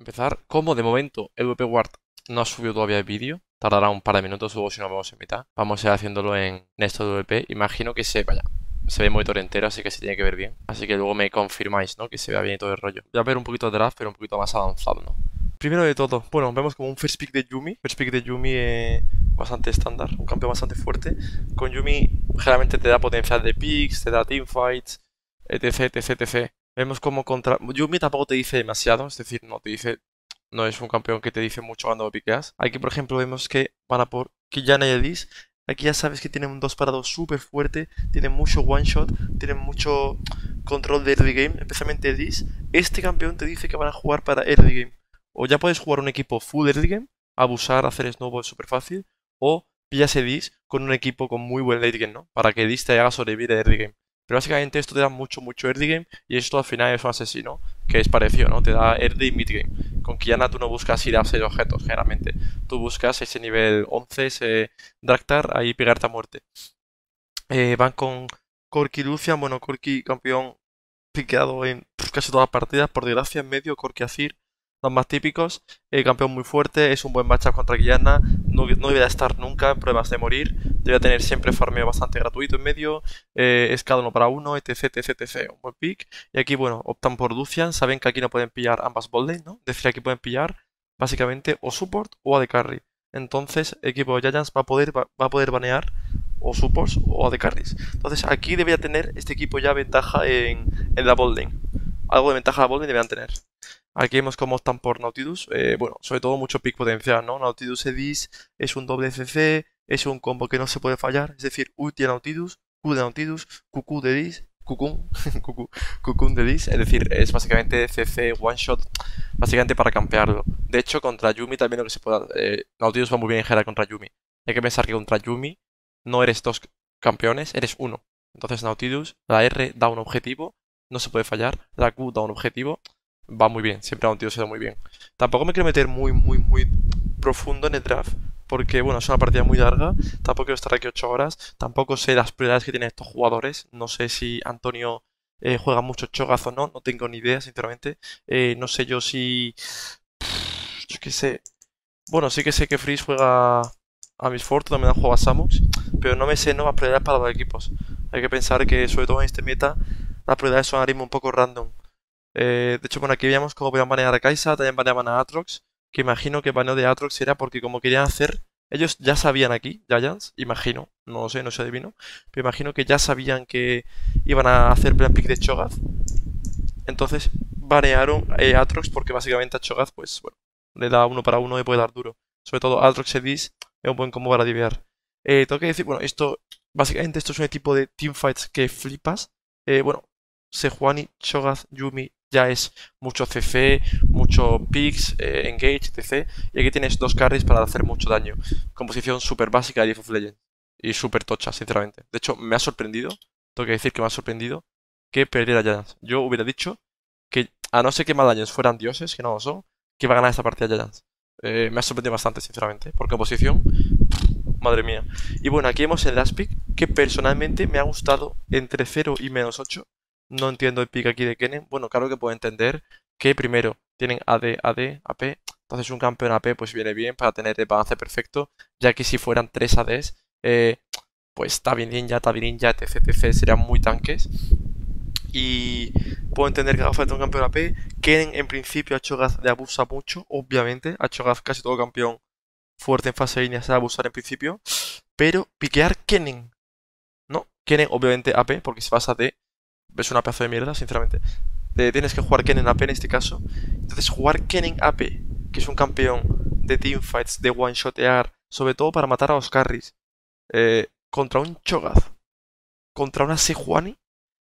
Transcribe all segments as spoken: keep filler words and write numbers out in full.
empezar. Como de momento el W P Ward no ha subido todavía el vídeo, tardará un par de minutos o si no vamos en mitad. Vamos a ir haciéndolo en, en esto de W P. Imagino que se vaya. Se ve el monitor entero, así que se tiene que ver bien. Así que luego me confirmáis, ¿no? Que se vea bien y todo el rollo. Voy a ver un poquito atrás, pero un poquito más avanzado, ¿no? Primero de todo, bueno, vemos como un first pick de Yuumi. First pick de Yuumi eh, bastante estándar, un campeón bastante fuerte. Con Yuumi generalmente te da potencial de picks, te da teamfights, etc, etc, etc. Vemos como contra... Yuumi tampoco te dice demasiado, es decir, no te dice... No es un campeón que te dice mucho cuando piqueas. Aquí, por ejemplo, vemos que van a por Qiyana y Edith. Aquí ya sabes que tienen un dos para dos súper fuerte, tienen mucho one shot, tienen mucho control de early game, especialmente Edith. Este campeón te dice que van a jugar para early game. O ya puedes jugar un equipo full early game, abusar, hacer snowball súper fácil, o pillas Edith con un equipo con muy buen late game, ¿no? Para que Edith te haga sobrevivir a early game. Pero básicamente esto te da mucho, mucho early game, y esto al final es un asesino, que es parecido, ¿no? Te da early y mid game. Con Qiyana tú no buscas ir a seis objetos, generalmente. Tú buscas ese nivel once, ese Draktar, ahí pegarte a muerte. Eh, van con Corki y Lucian. Bueno, Corki campeón piqueado en pff, casi todas las partidas, por desgracia, en medio. Corki Azir, los más típicos. Eh, campeón muy fuerte, es un buen matchup contra Qiyana. No, no debe estar nunca en pruebas de morir. Debe tener siempre farmeo bastante gratuito en medio. Eh, es cada uno para uno, etc, etc, etc. Un buen pick. Y aquí, bueno, optan por Lucian. Saben que aquí no pueden pillar ambas botlane, ¿no? Es decir, aquí pueden pillar básicamente o support o A D carry. Entonces, el equipo de Giants va a poder, va, va a poder banear o supports o A D carries. Entonces, aquí debería tener este equipo ya ventaja en, en la botlane. Algo de ventaja de la botlane deberían tener. Aquí vemos cómo optan por Nautilus. Eh, bueno, sobre todo mucho pick potencial, ¿no? Nautilus Edith es un doble C C, es un combo que no se puede fallar. Es decir, ulti de Nautilus, Q de Nautilus, Q Q de Edith, Cucún, Cucún de Edith. Es decir, es básicamente C C, one shot, básicamente para campearlo. De hecho, contra Yuumi también lo que se puede... Eh, Nautilus va muy bien en general contra Yuumi. Hay que pensar que contra Yuumi no eres dos campeones, eres uno. Entonces Nautilus, la R da un objetivo, no se puede fallar, la Q da un objetivo... Va muy bien, siempre a un tío se da muy bien. Tampoco me quiero meter muy, muy, muy profundo en el draft, porque bueno, es una partida muy larga, tampoco quiero estar aquí ocho horas, tampoco sé las prioridades que tienen estos jugadores, no sé si Antonio eh, juega mucho Cho'Gath o no, no tengo ni idea, sinceramente. Eh, no sé yo si... Pff, yo qué sé... Bueno, sí que sé que Freeze juega a Miss Fortune, también juega a Samux, pero no me sé nuevas prioridades para los equipos. Hay que pensar que, sobre todo en este meta, las prioridades son ahora mismo un poco random. Eh, de hecho, bueno, aquí veíamos cómo podían banear a Kaisa, también baneaban a Aatrox, que imagino que el baneo de Aatrox era porque como querían hacer... Ellos ya sabían aquí, Giants, imagino, no lo sé, no se adivino, pero imagino que ya sabían que iban a hacer plan pick de Cho'Gath. Entonces banearon a Aatrox porque básicamente a Cho'Gath, pues bueno, le da uno para uno y puede dar duro. Sobre todo Aatrox Edith es un buen combo para divear. Eh, tengo que decir, bueno, esto, básicamente esto es un tipo de teamfights que flipas. Eh, bueno, Sejuani, Cho'Gath, Yuumi... Ya es mucho C C, mucho picks, eh, engage, etcétera. Y aquí tienes dos carries para hacer mucho daño. Composición súper básica de League of Legends. Y súper tocha, sinceramente. De hecho, me ha sorprendido, tengo que decir que me ha sorprendido, que perdiera Giants. Yo hubiera dicho que, a no ser que Mad Lions fueran dioses, que no lo son, que va a ganar esta partida Giants. Eh, me ha sorprendido bastante, sinceramente. Por composición, pff, madre mía. Y bueno, aquí vemos el last pick, que personalmente me ha gustado entre cero y menos ocho. No entiendo el pick aquí de Kennen. Bueno, claro que puedo entender que primero tienen A D, A D, A P. Entonces un campeón A P pues viene bien para tener el balance perfecto. Ya que si fueran tres A Ds, eh, pues Tabininja, Tabininja, etc, etc, serían muy tanques. Y puedo entender que haga falta un campeón A P. Kennen en principio a Cho'Gath le abusa mucho, obviamente. A Cho'Gath casi todo campeón fuerte en fase de línea se va a abusar en principio. Pero piquear Kennen. No, Kennen obviamente A P porque se basa de... Es una pedazo de mierda, sinceramente. De, tienes que jugar Kennen A P en este caso. Entonces, jugar Kennen A P, que es un campeón de teamfights, de one-shotear, sobre todo para matar a los carries, eh, contra un Cho'Gath, contra una Sejuani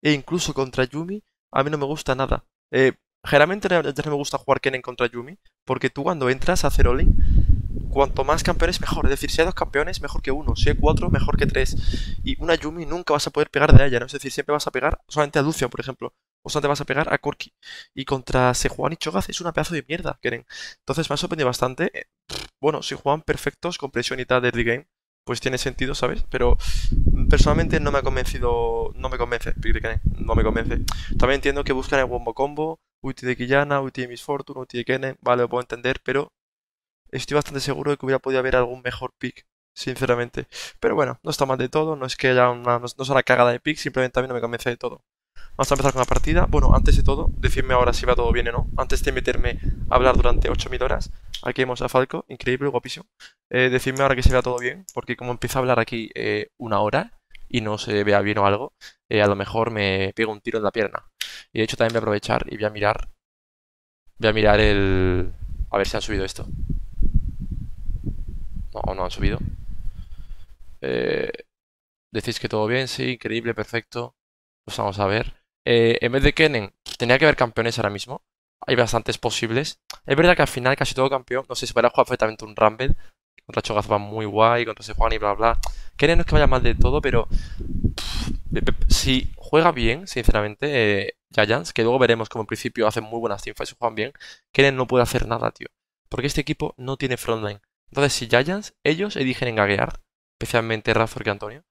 e incluso contra Yuumi, a mí no me gusta nada. Eh, generalmente ya no me gusta jugar Kennen contra Yuumi, porque tú cuando entras a hacer all-in, cuanto más campeones mejor, es decir, si hay dos campeones mejor que uno, si hay cuatro mejor que tres. Y una Yuumi nunca vas a poder pegar de ella, ¿no? Es decir, siempre vas a pegar solamente a Lucian, por ejemplo, o solamente vas a pegar a Corki. Y contra Sejuani y Cho'Gath es una pedazo de mierda, Kennen. Entonces me ha sorprendido bastante. Bueno, si juegan perfectos con presión y tal de early game, pues tiene sentido, ¿sabes? Pero personalmente no me ha convencido, no me convence, Kennen, no me convence. También entiendo que buscan el bombo combo, Ulti de Qiyana, ulti de Miss Fortune, ulti de Kennen, vale, lo puedo entender, pero estoy bastante seguro de que hubiera podido haber algún mejor pick, sinceramente. Pero bueno, no está mal de todo, no es que haya una, no sea una cagada de pick, simplemente a mí no me convence de todo. Vamos a empezar con la partida. Bueno, antes de todo, decidme ahora si va todo bien o no, antes de meterme a hablar durante ocho mil horas. Aquí vemos a Falco, increíble, guapísimo. Eh, decidme ahora que se vea todo bien, porque como empiezo a hablar aquí eh, una hora y no se vea bien o algo, eh, a lo mejor me pego un tiro en la pierna. Y de hecho también voy a aprovechar y voy a mirar, voy a mirar el... a ver si han subido esto. No, no han subido. Eh, decís que todo bien, sí, increíble, perfecto. Pues vamos a ver. Eh, en vez de Kennen, tenía que haber campeones ahora mismo. Hay bastantes posibles. Es verdad que al final casi todo campeón. No sé, se podrá jugar perfectamente un Rumble. Contra Cho'Gath va muy guay, contra Sejuani y bla bla. Kennen no es que vaya mal de todo, pero... Pff, si juega bien, sinceramente, eh, Giants, que luego veremos como en principio hacen muy buenas teamfights y juegan bien, Kennen no puede hacer nada, tío. Porque este equipo no tiene frontline. Entonces, si Giants, ellos eligen engaguear, especialmente Razor que Antonio,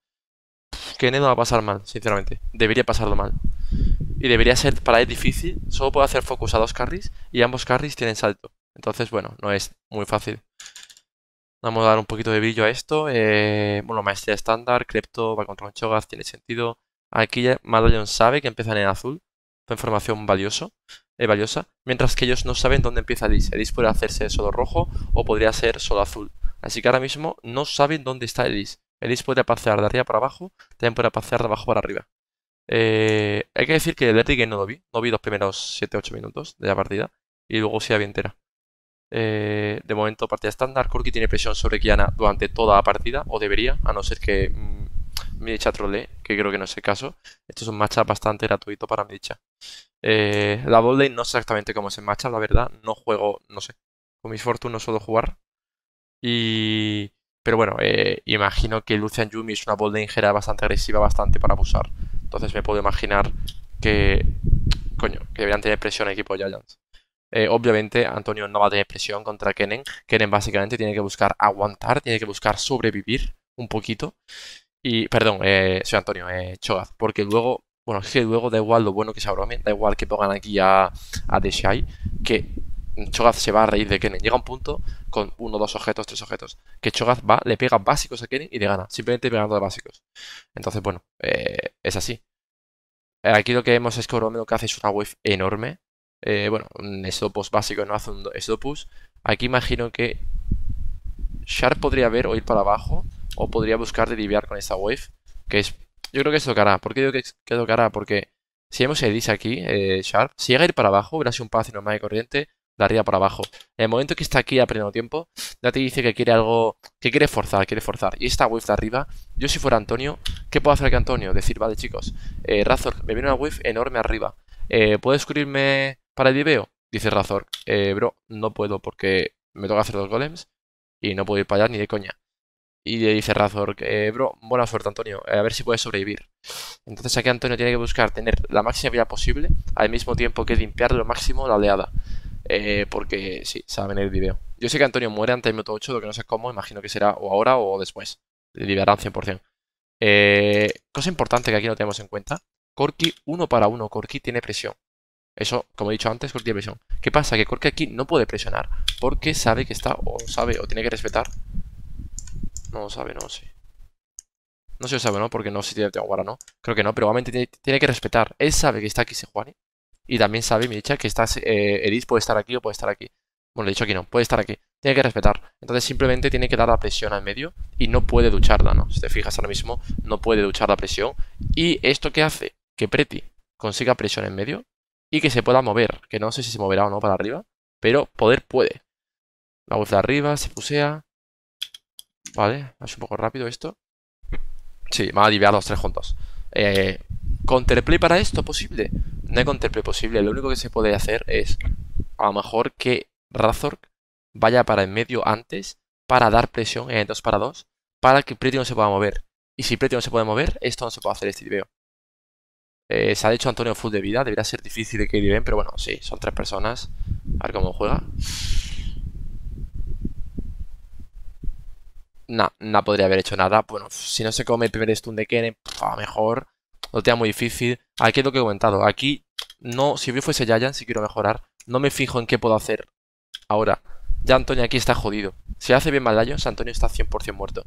Kennen no va a pasar mal, sinceramente. Debería pasarlo mal. Y debería ser para él difícil. Solo puede hacer focus a dos carries y ambos carries tienen salto. Entonces, bueno, no es muy fácil. Vamos a dar un poquito de brillo a esto. Eh, bueno, maestría estándar, Crepto, va contra un Cho'Gath, tiene sentido. Aquí ya Mad Lions sabe que empiezan en azul. Esta información valioso, eh, valiosa. Mientras que ellos no saben dónde empieza Elise. Elise puede hacerse solo rojo o podría ser solo azul. Así que ahora mismo no saben dónde está Elise. Elise puede pasear de arriba para abajo, también puede pasear de abajo para arriba. Eh, hay que decir que el early game no lo vi. No vi los primeros siete ocho minutos de la partida. Y luego sí la vi entera. Eh, de momento partida estándar. Corki tiene presión sobre Qiyana durante toda la partida. O debería, a no ser que mmm, Medicha trolee, que creo que no es el caso. Esto es un matchup bastante gratuito para Medicha. eh, La botlane no sé exactamente cómo es el matchup, la verdad. No juego, no sé. Con Miss Fortune no suelo jugar. Y... Pero bueno, eh, imagino que Lucian Yuumi es una botlane ingera bastante agresiva, bastante para abusar. Entonces me puedo imaginar que... Coño, que deberían tener presión el equipo de Giants. Eh, obviamente Antonio no va a tener presión contra Kennen. Kennen básicamente tiene que buscar aguantar, tiene que buscar sobrevivir un poquito. Y, perdón, eh, soy Antonio, eh, Cho'Gath. Porque luego, bueno, es que luego da igual lo bueno que sea Orome, da igual que pongan aquí a, a The Shy, que Cho'Gath se va a reír de Kennen. Llega un punto con uno, dos objetos, tres objetos, que Cho'Gath va, le pega básicos a Kennen y le gana, simplemente pegando de básicos. Entonces, bueno, eh, es así. Aquí lo que vemos es que Orome lo que hace es una wave enorme. Eh, bueno, un esdopus básico, no hace un esdopus. Aquí imagino que Sharp podría ver o ir para abajo, o podría buscar derivar con esta wave, que es... Yo creo que es lo que hará. ¿Por qué digo que es lo que hará? Porque si vemos Edith aquí, eh, Sharp, si llega a ir para abajo, hubiera sido un pase normal y corriente, daría para abajo. En el momento que está aquí a pleno tiempo, Dati dice que quiere algo, que quiere forzar, quiere forzar. Y esta wave de arriba, yo si fuera Antonio, ¿qué puedo hacer que Antonio? Decir, vale chicos, eh, Razor, me viene una wave enorme arriba. Eh, ¿Puedes cubrirme para el viveo? Dice Razor, eh, bro, no puedo porque me toca hacer dos golems y no puedo ir para allá ni de coña. Y le dice Razor, eh, bro, buena suerte Antonio, eh, a ver si puedes sobrevivir. Entonces aquí Antonio tiene que buscar tener la máxima vida posible, al mismo tiempo que limpiar lo máximo la oleada. Eh, porque sí, saben el video. Yo sé que Antonio muere antes del minuto ocho, lo que no sé cómo, imagino que será o ahora o después. Liberarán cien por cien. Eh, cosa importante que aquí no tenemos en cuenta. Corki, uno para uno, Corki tiene presión. Eso, como he dicho antes, Corki tiene presión. ¿Qué pasa? Que Corki aquí no puede presionar porque sabe que está, o sabe, o tiene que respetar. No lo sabe, no sé. No sé si lo sabe, ¿no? Porque no sé si tiene guarda, ¿no? Creo que no, pero obviamente tiene, tiene que respetar. Él sabe que está aquí Sejuani. Y también sabe, me dice que está, eh, Edith puede estar aquí o puede estar aquí. Bueno, le he dicho aquí no, puede estar aquí. Tiene que respetar. Entonces simplemente tiene que dar la presión al medio y no puede ducharla, ¿no? Si te fijas ahora mismo, no puede duchar la presión. ¿Y esto qué hace? Que Pretty consiga presión en medio y que se pueda mover. Que no sé si se moverá o no para arriba, pero poder puede. La voz de arriba, se pusea. Vale, es un poco rápido esto. Sí, van a diviar los tres juntos. Eh... ¿Counterplay para esto posible? No hay counterplay posible, lo único que se puede hacer es a lo mejor que Razor vaya para en medio antes para dar presión en dos para dos para que Pretty no se pueda mover. Y si Pretty no se puede mover, esto no se puede hacer este video. Eh, se ha hecho Antonio full de vida, debería ser difícil de que viven, pero bueno, sí, son tres personas. A ver cómo juega. Nah, no podría haber hecho nada. Bueno, si no se come el primer stun de Kennen, a lo mejor... Lo tenía muy difícil. Aquí es lo que he comentado. Aquí no, si yo fuese Giants, si quiero mejorar, no me fijo en qué puedo hacer ahora. Ya Antonio aquí está jodido. Si hace bien Mad Lions, Antonio está cien por cien muerto.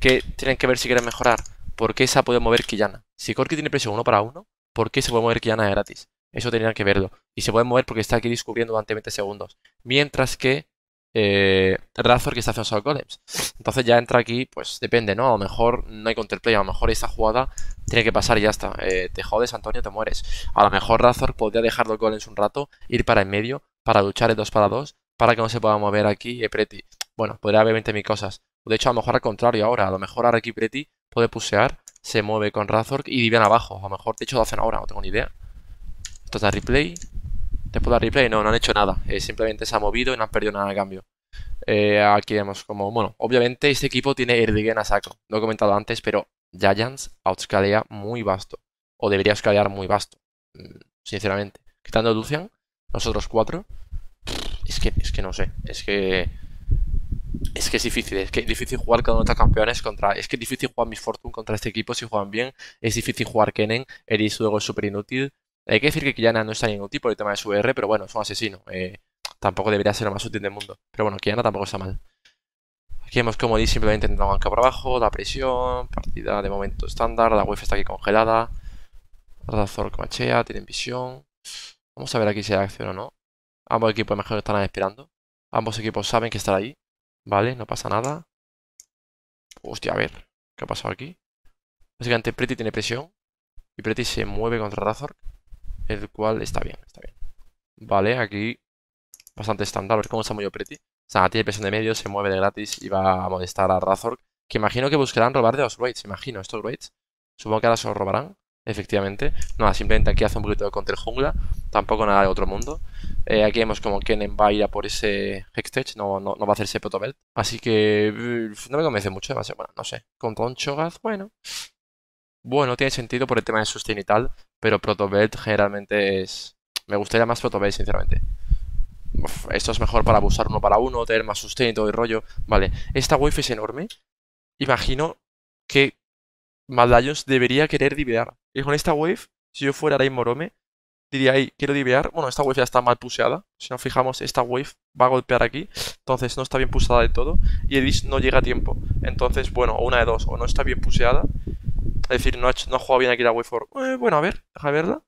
¿Qué tienen que ver si quieren mejorar? ¿Por qué se ha podido mover Qiyana? Si Corki tiene presión uno para uno, ¿por qué se puede mover Qiyana gratis? Eso tendrían que verlo. Y se puede mover porque está aquí descubriendo durante veinte segundos. Mientras que eh, Razor que está haciendo solo golems. Entonces ya entra aquí, pues depende, ¿no? A lo mejor no hay counterplay, a lo mejor esa jugada tiene que pasar y ya está. Eh, te jodes, Antonio, te mueres. A lo mejor Razor podría dejar los golems un rato, ir para en medio, para luchar en dos para dos, para que no se pueda mover aquí eh, Pretty. Bueno, podría haber veinte mil cosas. De hecho, a lo mejor al contrario ahora. A lo mejor ahora aquí Pretty puede pusear, se mueve con Razor y divian abajo. A lo mejor, de hecho, lo hacen ahora, no tengo ni idea. Esto es la replay. Después de la replay, no, no han hecho nada. Eh, simplemente se ha movido y no han perdido nada a cambio. Eh, aquí vemos como, bueno, obviamente este equipo tiene Erdigen a saco. Lo he comentado antes, pero Giants outscalea muy vasto. O debería outscalear muy vasto, sinceramente. Quitando Lucian, nosotros cuatro. Es que, es que no sé, es que... Es que es difícil, es que es difícil jugar cada uno de estos campeones contra... Es que es difícil jugar Miss Fortune contra este equipo si juegan bien. Es difícil jugar Kennen, Edith luego es súper inútil. Hay que decir que Qiyana no está en ningún tipo por el tema de su R, pero bueno, es un asesino. Eh, tampoco debería ser lo más útil del mundo. Pero bueno, Qiyana tampoco está mal. Aquí vemos como Edith simplemente entra banca por abajo, da presión, partida de momento estándar, la wave está aquí congelada. Razor comachea, tienen visión. Vamos a ver aquí si hay acción o no. Ambos equipos mejor están esperando. Ambos equipos saben que estar ahí. Vale, no pasa nada. Hostia, a ver, ¿qué ha pasado aquí? Básicamente Pretty tiene presión y Pretty se mueve contra Razor, el cual está bien, está bien. Vale, aquí bastante estándar, a ver cómo se ha movido Pretty. O sea, tiene presión de medio, se mueve de gratis y va a molestar a Razor, que imagino que buscarán robar de los raids, imagino, estos raids. Supongo que ahora se los robarán, efectivamente. Nada, simplemente aquí hace un poquito de counter jungla, tampoco nada de otro mundo. Eh, aquí vemos como Kennen va a ir a por ese Hextech, no, no, no va a hacerse Protobelt. Así que no me convence mucho demasiado, bueno, no sé. Contra un Cho'Gath, bueno. Bueno, tiene sentido por el tema de sustain y tal, pero Protobelt generalmente es... Me gustaría más Protobelt, sinceramente. Uf, esto es mejor para abusar uno para uno, tener más sustain y todo el rollo. Vale, esta wave es enorme. Imagino que Mad Lions debería querer divear. Y con esta wave, si yo fuera ahora mismo Orome, diría ahí, quiero divear. Bueno, esta wave ya está mal puseada. Si nos fijamos, esta wave va a golpear aquí. Entonces no está bien puseada de todo. Y Edith no llega a tiempo. Entonces, bueno, una de dos. O no está bien puseada. Es decir, no ha, no ha jugado bien aquí la wave for... Eh, bueno, a ver, deja verla.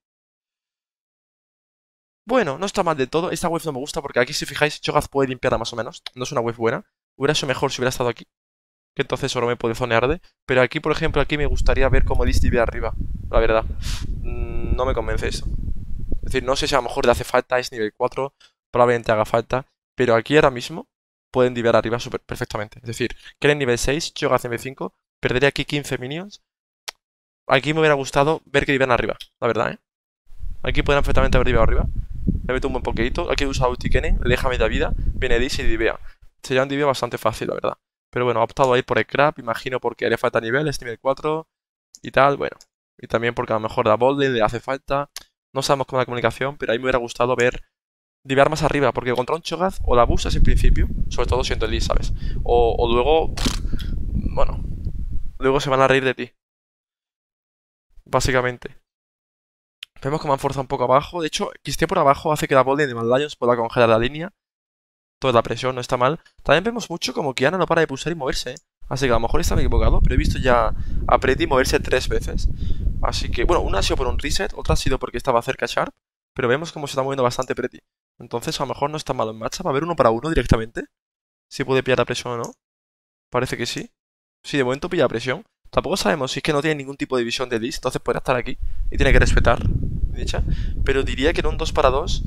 Bueno, no está mal de todo. Esta wave no me gusta porque aquí, si fijáis, Cho'Gath puede limpiarla más o menos. No es una wave buena. Hubiera sido mejor si hubiera estado aquí. Que entonces Orome puede zonear de... Pero aquí, por ejemplo, aquí me gustaría ver cómo Edith divea arriba. La verdad. No me convence eso. Es decir, no sé si a lo mejor le hace falta, es nivel cuatro, probablemente haga falta, pero aquí ahora mismo pueden divear arriba super perfectamente. Es decir, Kennen nivel seis, Cho'Gath nivel cinco, perdería aquí quince minions. Aquí me hubiera gustado ver que divean arriba, la verdad, ¿eh? Aquí podrían perfectamente haber diveado arriba. Le meto un buen poquito, aquí usa ulti Kennen, le deja media vida, viene Edith y divea. Sería un diveo bastante fácil, la verdad. Pero bueno, ha optado ahí por el crap, imagino porque haría falta nivel, es nivel cuatro y tal, bueno. Y también porque a lo mejor da bold le hace falta... No sabemos cómo la comunicación, pero ahí me hubiera gustado ver divear más arriba, porque contra un Cho'Gath o la abusas en principio, sobre todo siendo Elise, ¿sabes? O, o luego, pff, bueno, luego se van a reír de ti, básicamente. Vemos cómo han forzado un poco abajo, de hecho, que esté por abajo hace que la bola de Mad Lions pueda congelar la línea, toda la presión no está mal. También vemos mucho como Qiyana no para de pulsar y moverse, ¿eh? Así que a lo mejor estaba equivocado, pero he visto ya a Pretty moverse tres veces. Así que, bueno, una ha sido por un reset, otra ha sido porque estaba cerca Sharp, pero vemos cómo se está moviendo bastante Pretty. Entonces a lo mejor no está malo en matchup, a ver uno para uno directamente. Si puede pillar la presión o no. Parece que sí. Sí, de momento pilla presión. Tampoco sabemos si es que no tiene ningún tipo de visión de list, entonces podrá estar aquí y tiene que respetar, dicha. Pero diría que en un dos para dos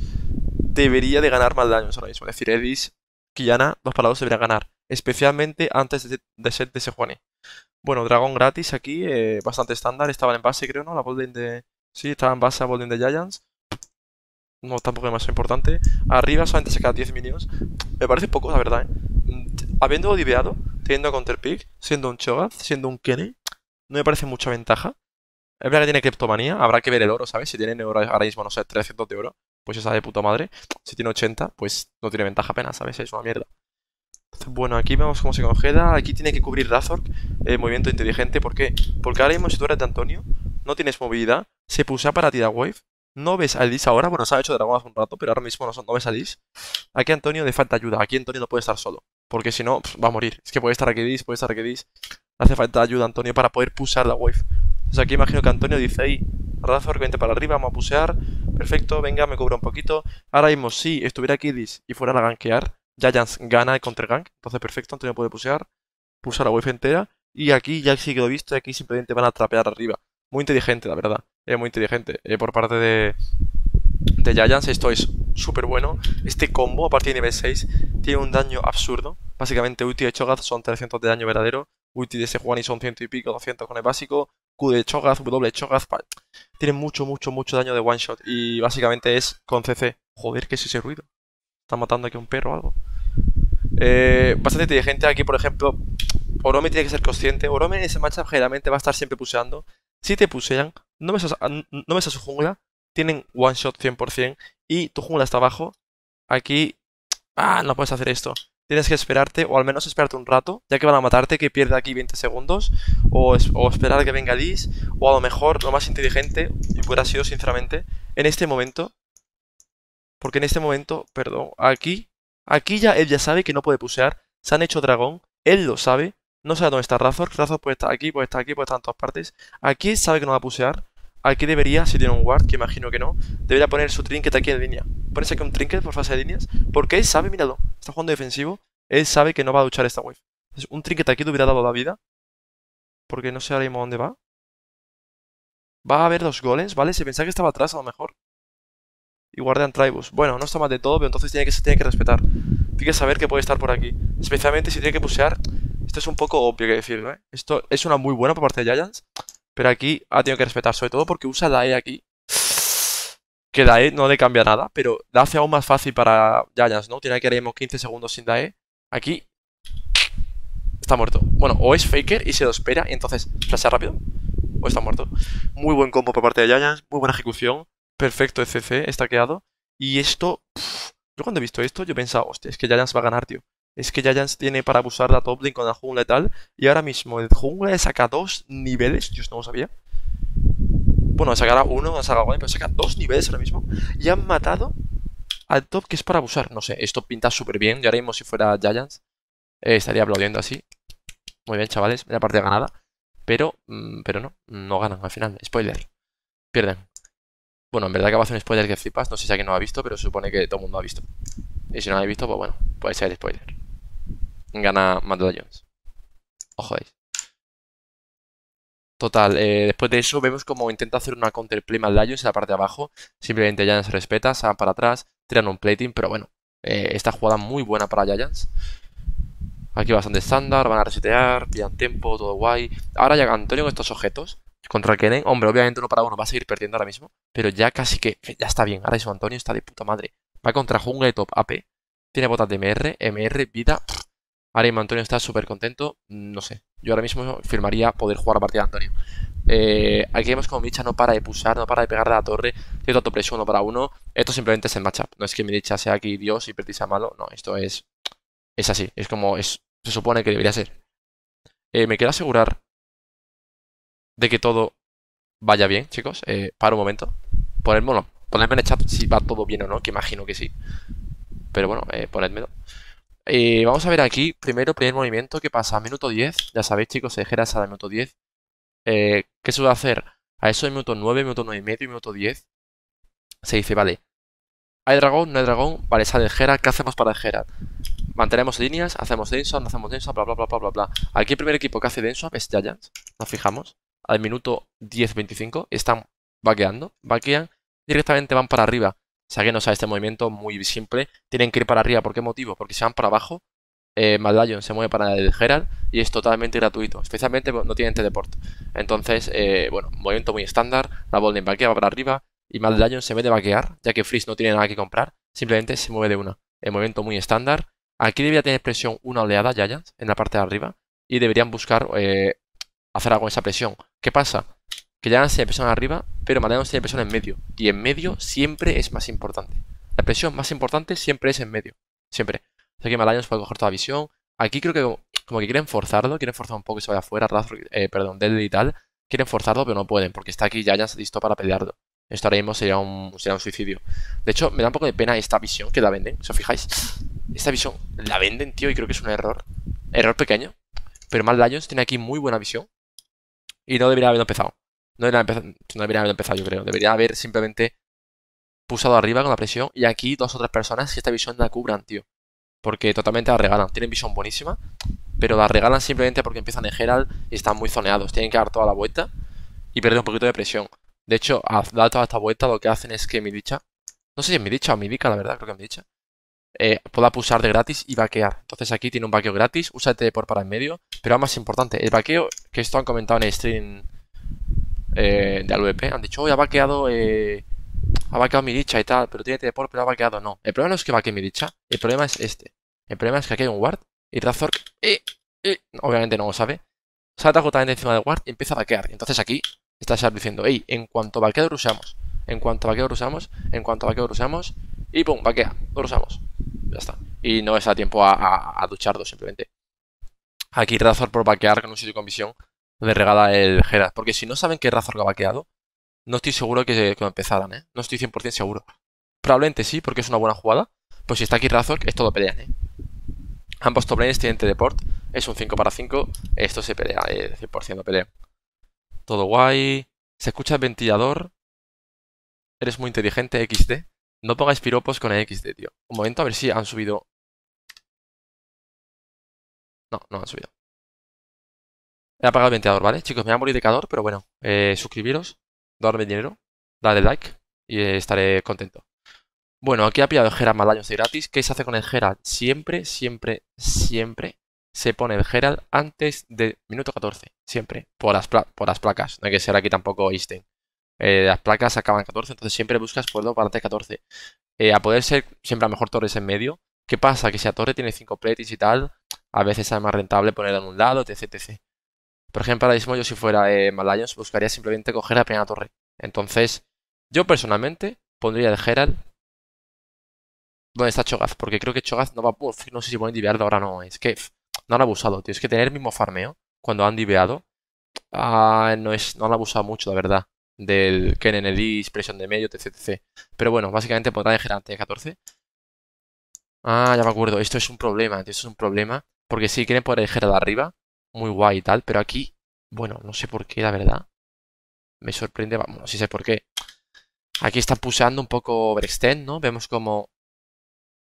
debería de ganar más daños ahora mismo. Es decir, Edith, Qiyana, dos para dos debería ganar. Especialmente antes de, de set de Sejuani. Bueno, dragón gratis aquí, eh, bastante estándar. Estaban en base, creo, ¿no? La bolding de... Sí, estaba en base a bolding de Giants. No, tampoco es más importante. Arriba solamente se quedan diez minions. Me parece poco, la verdad, ¿eh? Habiendo diveado, teniendo counter pick, siendo un Cho'Gath, siendo un Kennen, no me parece mucha ventaja. Es verdad que tiene criptomanía, habrá que ver el oro, ¿sabes? Si tiene oro ahora mismo, no sé, trescientos de oro, pues esa de puta madre. Si tiene ochenta, pues no tiene ventaja apenas, ¿sabes? Es una mierda. Bueno, aquí vemos cómo se congela. Aquí tiene que cubrir Razor, eh, movimiento inteligente. ¿Por qué? Porque ahora mismo si tú eres de Antonio, no tienes movilidad, se pusa para tirar wave, No ves a Liz ahora. Bueno, se ha hecho dragón hace un rato, pero ahora mismo no, no ves a Liz. Aquí a Antonio le falta ayuda. Aquí Antonio no puede estar solo, porque si no, pff, va a morir. Es que puede estar aquí Liz, puede estar aquí Liz. Hace falta ayuda a Antonio para poder pushear la wave. Entonces aquí imagino que Antonio dice ahí, Razor, vente para arriba, vamos a pushear. Perfecto, venga, me cobra un poquito. Ahora mismo, si estuviera aquí Liz y fuera a gankear, Giants gana el counter gank. Entonces perfecto, Antonio puede pushear. Pusa la wave entera. Y aquí ya sí que lo he visto, y aquí simplemente van a trapear arriba. Muy inteligente, la verdad. Es eh, muy inteligente. Eh, por parte de, de Giants, esto es súper bueno. Este combo, a partir de nivel seis, tiene un daño absurdo. Básicamente, ulti de Cho'Gath son trescientos de daño verdadero. Ulti de Sejuani son ciento y pico, doscientos con el básico. Q de Cho'Gath, W de Cho'Gath. Tiene mucho, mucho, mucho daño de one shot. Y básicamente es con C C. Joder, ¿qué es ese ruido? ¿Está matando aquí a un perro o algo? Eh, bastante inteligente. Aquí, por ejemplo, Orome tiene que ser consciente. Orome en ese matchup generalmente va a estar siempre puseando. Si te pusean, no ves a, no ves a su jungla, tienen one shot cien por cien y tu jungla está abajo. Aquí, ah, no puedes hacer esto. Tienes que esperarte, o al menos esperarte un rato, ya que van a matarte, que pierda aquí veinte segundos, o, es, o esperar que venga Liz, o a lo mejor lo más inteligente, y hubiera sido sinceramente, en este momento, porque en este momento, perdón, aquí, aquí ya él ya sabe que no puede pusear, se han hecho dragón, él lo sabe. No sabe dónde está Razor, Razor puede estar aquí, puede estar aquí, puede estar en todas partes. Aquí sabe que no va a pusear. Aquí debería, si tiene un ward, que imagino que no, debería poner su trinket aquí en línea. Ponerse aquí un trinket por fase de líneas, porque él sabe, míralo, está jugando defensivo, él sabe que no va a luchar esta wave. Entonces, un trinket aquí le hubiera dado la vida, porque no sé ahora mismo dónde va. Va a haber dos golems, ¿vale? Se pensaba que estaba atrás a lo mejor. Y guardan tribus. Bueno, no está mal de todo, pero entonces tiene que, se tiene que respetar. Tiene que saber que puede estar por aquí. Especialmente si tiene que pusear. Esto es un poco obvio que decirlo, ¿eh? Esto es una muy buena por parte de Giants, pero aquí ha tenido que respetar, sobre todo porque usa la E aquí. Que la E no le cambia nada, pero la hace aún más fácil para Giants, ¿no? Tiene que ir quince segundos sin la E. Aquí está muerto. Bueno, o es Faker y se lo espera y entonces pasa rápido, o está muerto. Muy buen combo por parte de Giants, muy buena ejecución. Perfecto C C, está quedado. Y esto, pff, yo cuando he visto esto, yo pensaba, hostia, es que Giants va a ganar, tío. Es que Giants tiene para abusar la top lane con la jungla y tal. Y ahora mismo el jungla le saca dos niveles. Yo no lo sabía. Bueno, sacará uno, no sacará uno, pero saca dos niveles ahora mismo. Y han matado al top que es para abusar. No sé, esto pinta súper bien. Yo ahora mismo si fuera Giants eh, estaría aplaudiendo así. Muy bien, chavales, la partida ganada. Pero, pero no, no ganan al final. Spoiler, pierden. Bueno, en verdad que va a hacer un spoiler que flipas. No sé si alguien no lo ha visto, pero se supone que todo el mundo lo ha visto. Y si no lo ha visto, pues bueno, puede ser spoiler. Gana Mad Lions. Ojo ahí. Total, eh, después de eso vemos como intenta hacer una counterplay Mad Lions en la parte de abajo. Simplemente Giants respeta, se van para atrás, tiran un plating, pero bueno, eh, esta jugada muy buena para Giants. Aquí bastante estándar, van a resetear, pillan tiempo, todo guay. Ahora ya Antonio con estos objetos contra Kennen, hombre, obviamente uno para uno va a seguir perdiendo ahora mismo, pero ya casi que ya está bien. Ahora mismo Antonio está de puta madre. Va contra jungla de top A P, tiene botas de M R, M R, vida. Ahora mismo Antonio está súper contento, no sé. Yo ahora mismo firmaría poder jugar la partida de Antonio. Eh, aquí vemos como Medicha no para de pulsar, no para de pegarle a la torre. Tiene todo presión uno para uno. Esto simplemente es el matchup. No es que Medicha sea aquí Dios y Pretty sea malo. No, esto es es así. Es como es, se supone que debería ser. Eh, me quiero asegurar de que todo vaya bien, chicos. Eh, para un momento. Ponedmelo, ponedme en el chat si va todo bien o no, que imagino que sí. Pero bueno, eh, ponedmelo. Eh, vamos a ver aquí, primero, primer movimiento, ¿qué pasa? Minuto diez, ya sabéis chicos, se deja hasta el minuto diez. Eh, ¿Qué se va a hacer? A eso de minuto nueve, minuto nueve y medio, minuto diez. Se dice, vale, ¿hay dragón? ¿No hay dragón? Vale, sale el Herald, ¿qué hacemos para el Herald? Mantenemos líneas, hacemos Denswap, no hacemos Denswap, bla bla bla bla bla bla. Aquí el primer equipo que hace Denswap es Giants, nos fijamos. Al minuto diez veinticinco están vaqueando, vaquean, directamente van para arriba. Sáquenos a este movimiento muy simple. Tienen que ir para arriba. ¿Por qué motivo? Porque si van para abajo, eh, Mad Lion se mueve para el Herald y es totalmente gratuito. Especialmente no tienen teleport. Entonces, eh, bueno, movimiento muy estándar. La Bolden vaquea, va para arriba y Mad Lion se mete a vaquear, ya que Freeze no tiene nada que comprar. Simplemente se mueve de una. El movimiento muy estándar. Aquí debería tener presión una oleada, Giants, en la parte de arriba. Y deberían buscar eh, hacer algo con esa presión. ¿Qué pasa? Que Giants tiene presión arriba, pero Mad Lions tiene presión en medio. Y en medio siempre es más importante. La presión más importante siempre es en medio. Siempre. O sea que Mad Lions puede coger toda visión. Aquí creo que como que quieren forzarlo. Quieren forzar un poco que se vaya afuera. Razor, eh, perdón, Deldi y tal. Quieren forzarlo, pero no pueden. Porque está aquí Giants listo para pelearlo. Esto ahora mismo sería un, sería un suicidio. De hecho, me da un poco de pena esta visión que la venden. ¿Os fijáis? Esta visión la venden, tío, y creo que es un error. Error pequeño. Pero Mad Lions tiene aquí muy buena visión. Y no debería haber empezado. No debería, empezar, no debería haber empezado, yo creo. Debería haber simplemente pulsado arriba con la presión. Y aquí dos o tres personas que esta visión la cubran, tío. Porque totalmente la regalan. Tienen visión buenísima. Pero la regalan simplemente porque empiezan en Herald y están muy zoneados. Tienen que dar toda la vuelta y perder un poquito de presión. De hecho, a dar toda esta vuelta lo que hacen es que Medicha, no sé si es Medicha o Medicha, la verdad, creo que es Medicha, eh, pueda pulsar de gratis y vaquear. Entonces aquí tiene un vaqueo gratis, usa el teleport para en medio, pero lo más importante, el vaqueo, que esto han comentado en el stream eh, de W P, han dicho, hoy oh, ha vaqueado, eh, ha vaqueado Medicha y tal, pero tiene teleport, pero ha vaqueado, no. El problema no es que vaquee Medicha, el problema es este. El problema es que aquí hay un ward y Razor, eh, eh, obviamente no lo sabe, salta justamente encima del ward y empieza a vaquear. Entonces aquí está Sharp diciendo, hey, en cuanto vaqueo rusamos, en cuanto vaqueo rusamos, en cuanto vaqueo rusamos, y pum, vaquea, rusamos. Ya está. Y no es a tiempo a, a, a ducharlo simplemente. Aquí Razor por vaquear con un sitio con visión le regala el Herald. Porque si no saben que Razor ha vaqueado, no estoy seguro que, que empezaran, ¿eh? No estoy cien por cien seguro. Probablemente sí, porque es una buena jugada. Pues si está aquí Razor, es todo pelean, ¿eh? Ambos top laners tienen teleport, es un cinco para cinco, esto se pelea, eh, cien por cien lo pelea. Todo guay. Se escucha el ventilador. Eres muy inteligente, equis de. No pongáis piropos con el equis de, tío. Un momento, a ver si han subido. No, no han subido. He apagado el ventilador, ¿vale? Chicos, me voy a morir de calor, pero bueno. Eh, suscribiros, darme dinero, darle like y eh, estaré contento. Bueno, aquí ha pillado el Herald Mad Lions de gratis. ¿Qué se hace con el Herald? Siempre, siempre, siempre se pone el Herald antes de minuto catorce, siempre, por las, por las placas, no hay que ser aquí tampoco Einstein. Eh, las placas acaban catorce, entonces siempre buscas pueblo para antes de catorce. Eh, a poder ser siempre a mejor torres en medio. ¿Qué pasa? Que si la torre tiene cinco pretis y tal, a veces es más rentable ponerla en un lado, etc, etcétera. Por ejemplo, ahora mismo yo si fuera eh, Mad Lions buscaría simplemente coger la primera torre. Entonces, yo personalmente pondría el Herald donde está Cho'Gath, porque creo que Cho'Gath no va a... Uf, no sé si voy a indiviarlo ahora, no, es que... No han abusado, tío. Es que tener el mismo farmeo cuando han diveado. Ah, no, es, no han abusado mucho, la verdad. Del Kennen, el Elise, presión de medio, etc, etcétera. Pero bueno, básicamente pondrán el Herald antes de catorce. Ah, ya me acuerdo. Esto es un problema, tío. Esto es un problema. Porque sí, quieren poner el Herald arriba. Muy guay y tal. Pero aquí, bueno, no sé por qué, la verdad. Me sorprende. Vamos, no sé por qué. Aquí están pulsando un poco overextend, ¿no? Vemos como...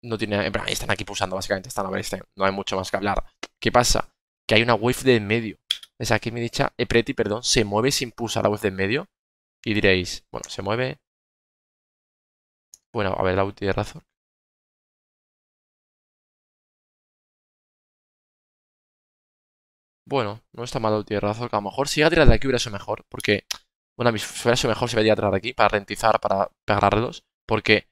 No tiene... Están aquí pulsando, básicamente. Están overextend. No hay mucho más que hablar. ¿Qué pasa? Que hay una wave de en medio. Es aquí me dicha, eh, Pretty, perdón, se mueve sin pulsar la wave de en medio. Y diréis, bueno, se mueve. Bueno, a ver la ulti de Razor. Bueno, no está mal la ulti de Razor, que a lo mejor si iba a tirar de aquí hubiera sido mejor. Porque, bueno, hubiera sido mejor si iba a tirar de aquí para rentizar, para pegarlos. Porque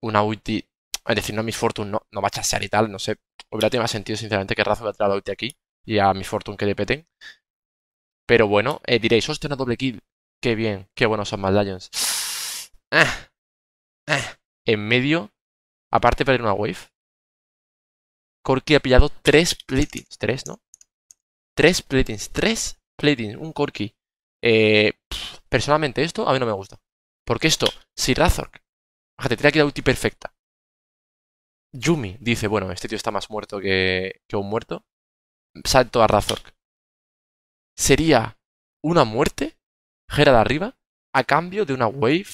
una ulti... Es decir, no a Miss Fortune no, no va a chasear y tal, no sé. Hubiera tenido más sentido, sinceramente, que Razor va a tirar la ulti aquí y a Miss Fortune que le peten. Pero bueno, eh, diréis, hostia, una doble kill. Qué bien, qué buenos son Mad Lions. Ah, ah. En medio, aparte de perder una wave, Corki ha pillado tres platings. Tres, ¿no? Tres platings, tres platings, un Corki. Eh, personalmente, esto a mí no me gusta. Porque esto, si Razor, fíjate, tira aquí la ulti perfecta. Yuumi dice, bueno, este tío está más muerto que, que un muerto. Salto a Razor. Sería una muerte, Herald de arriba, a cambio de una wave,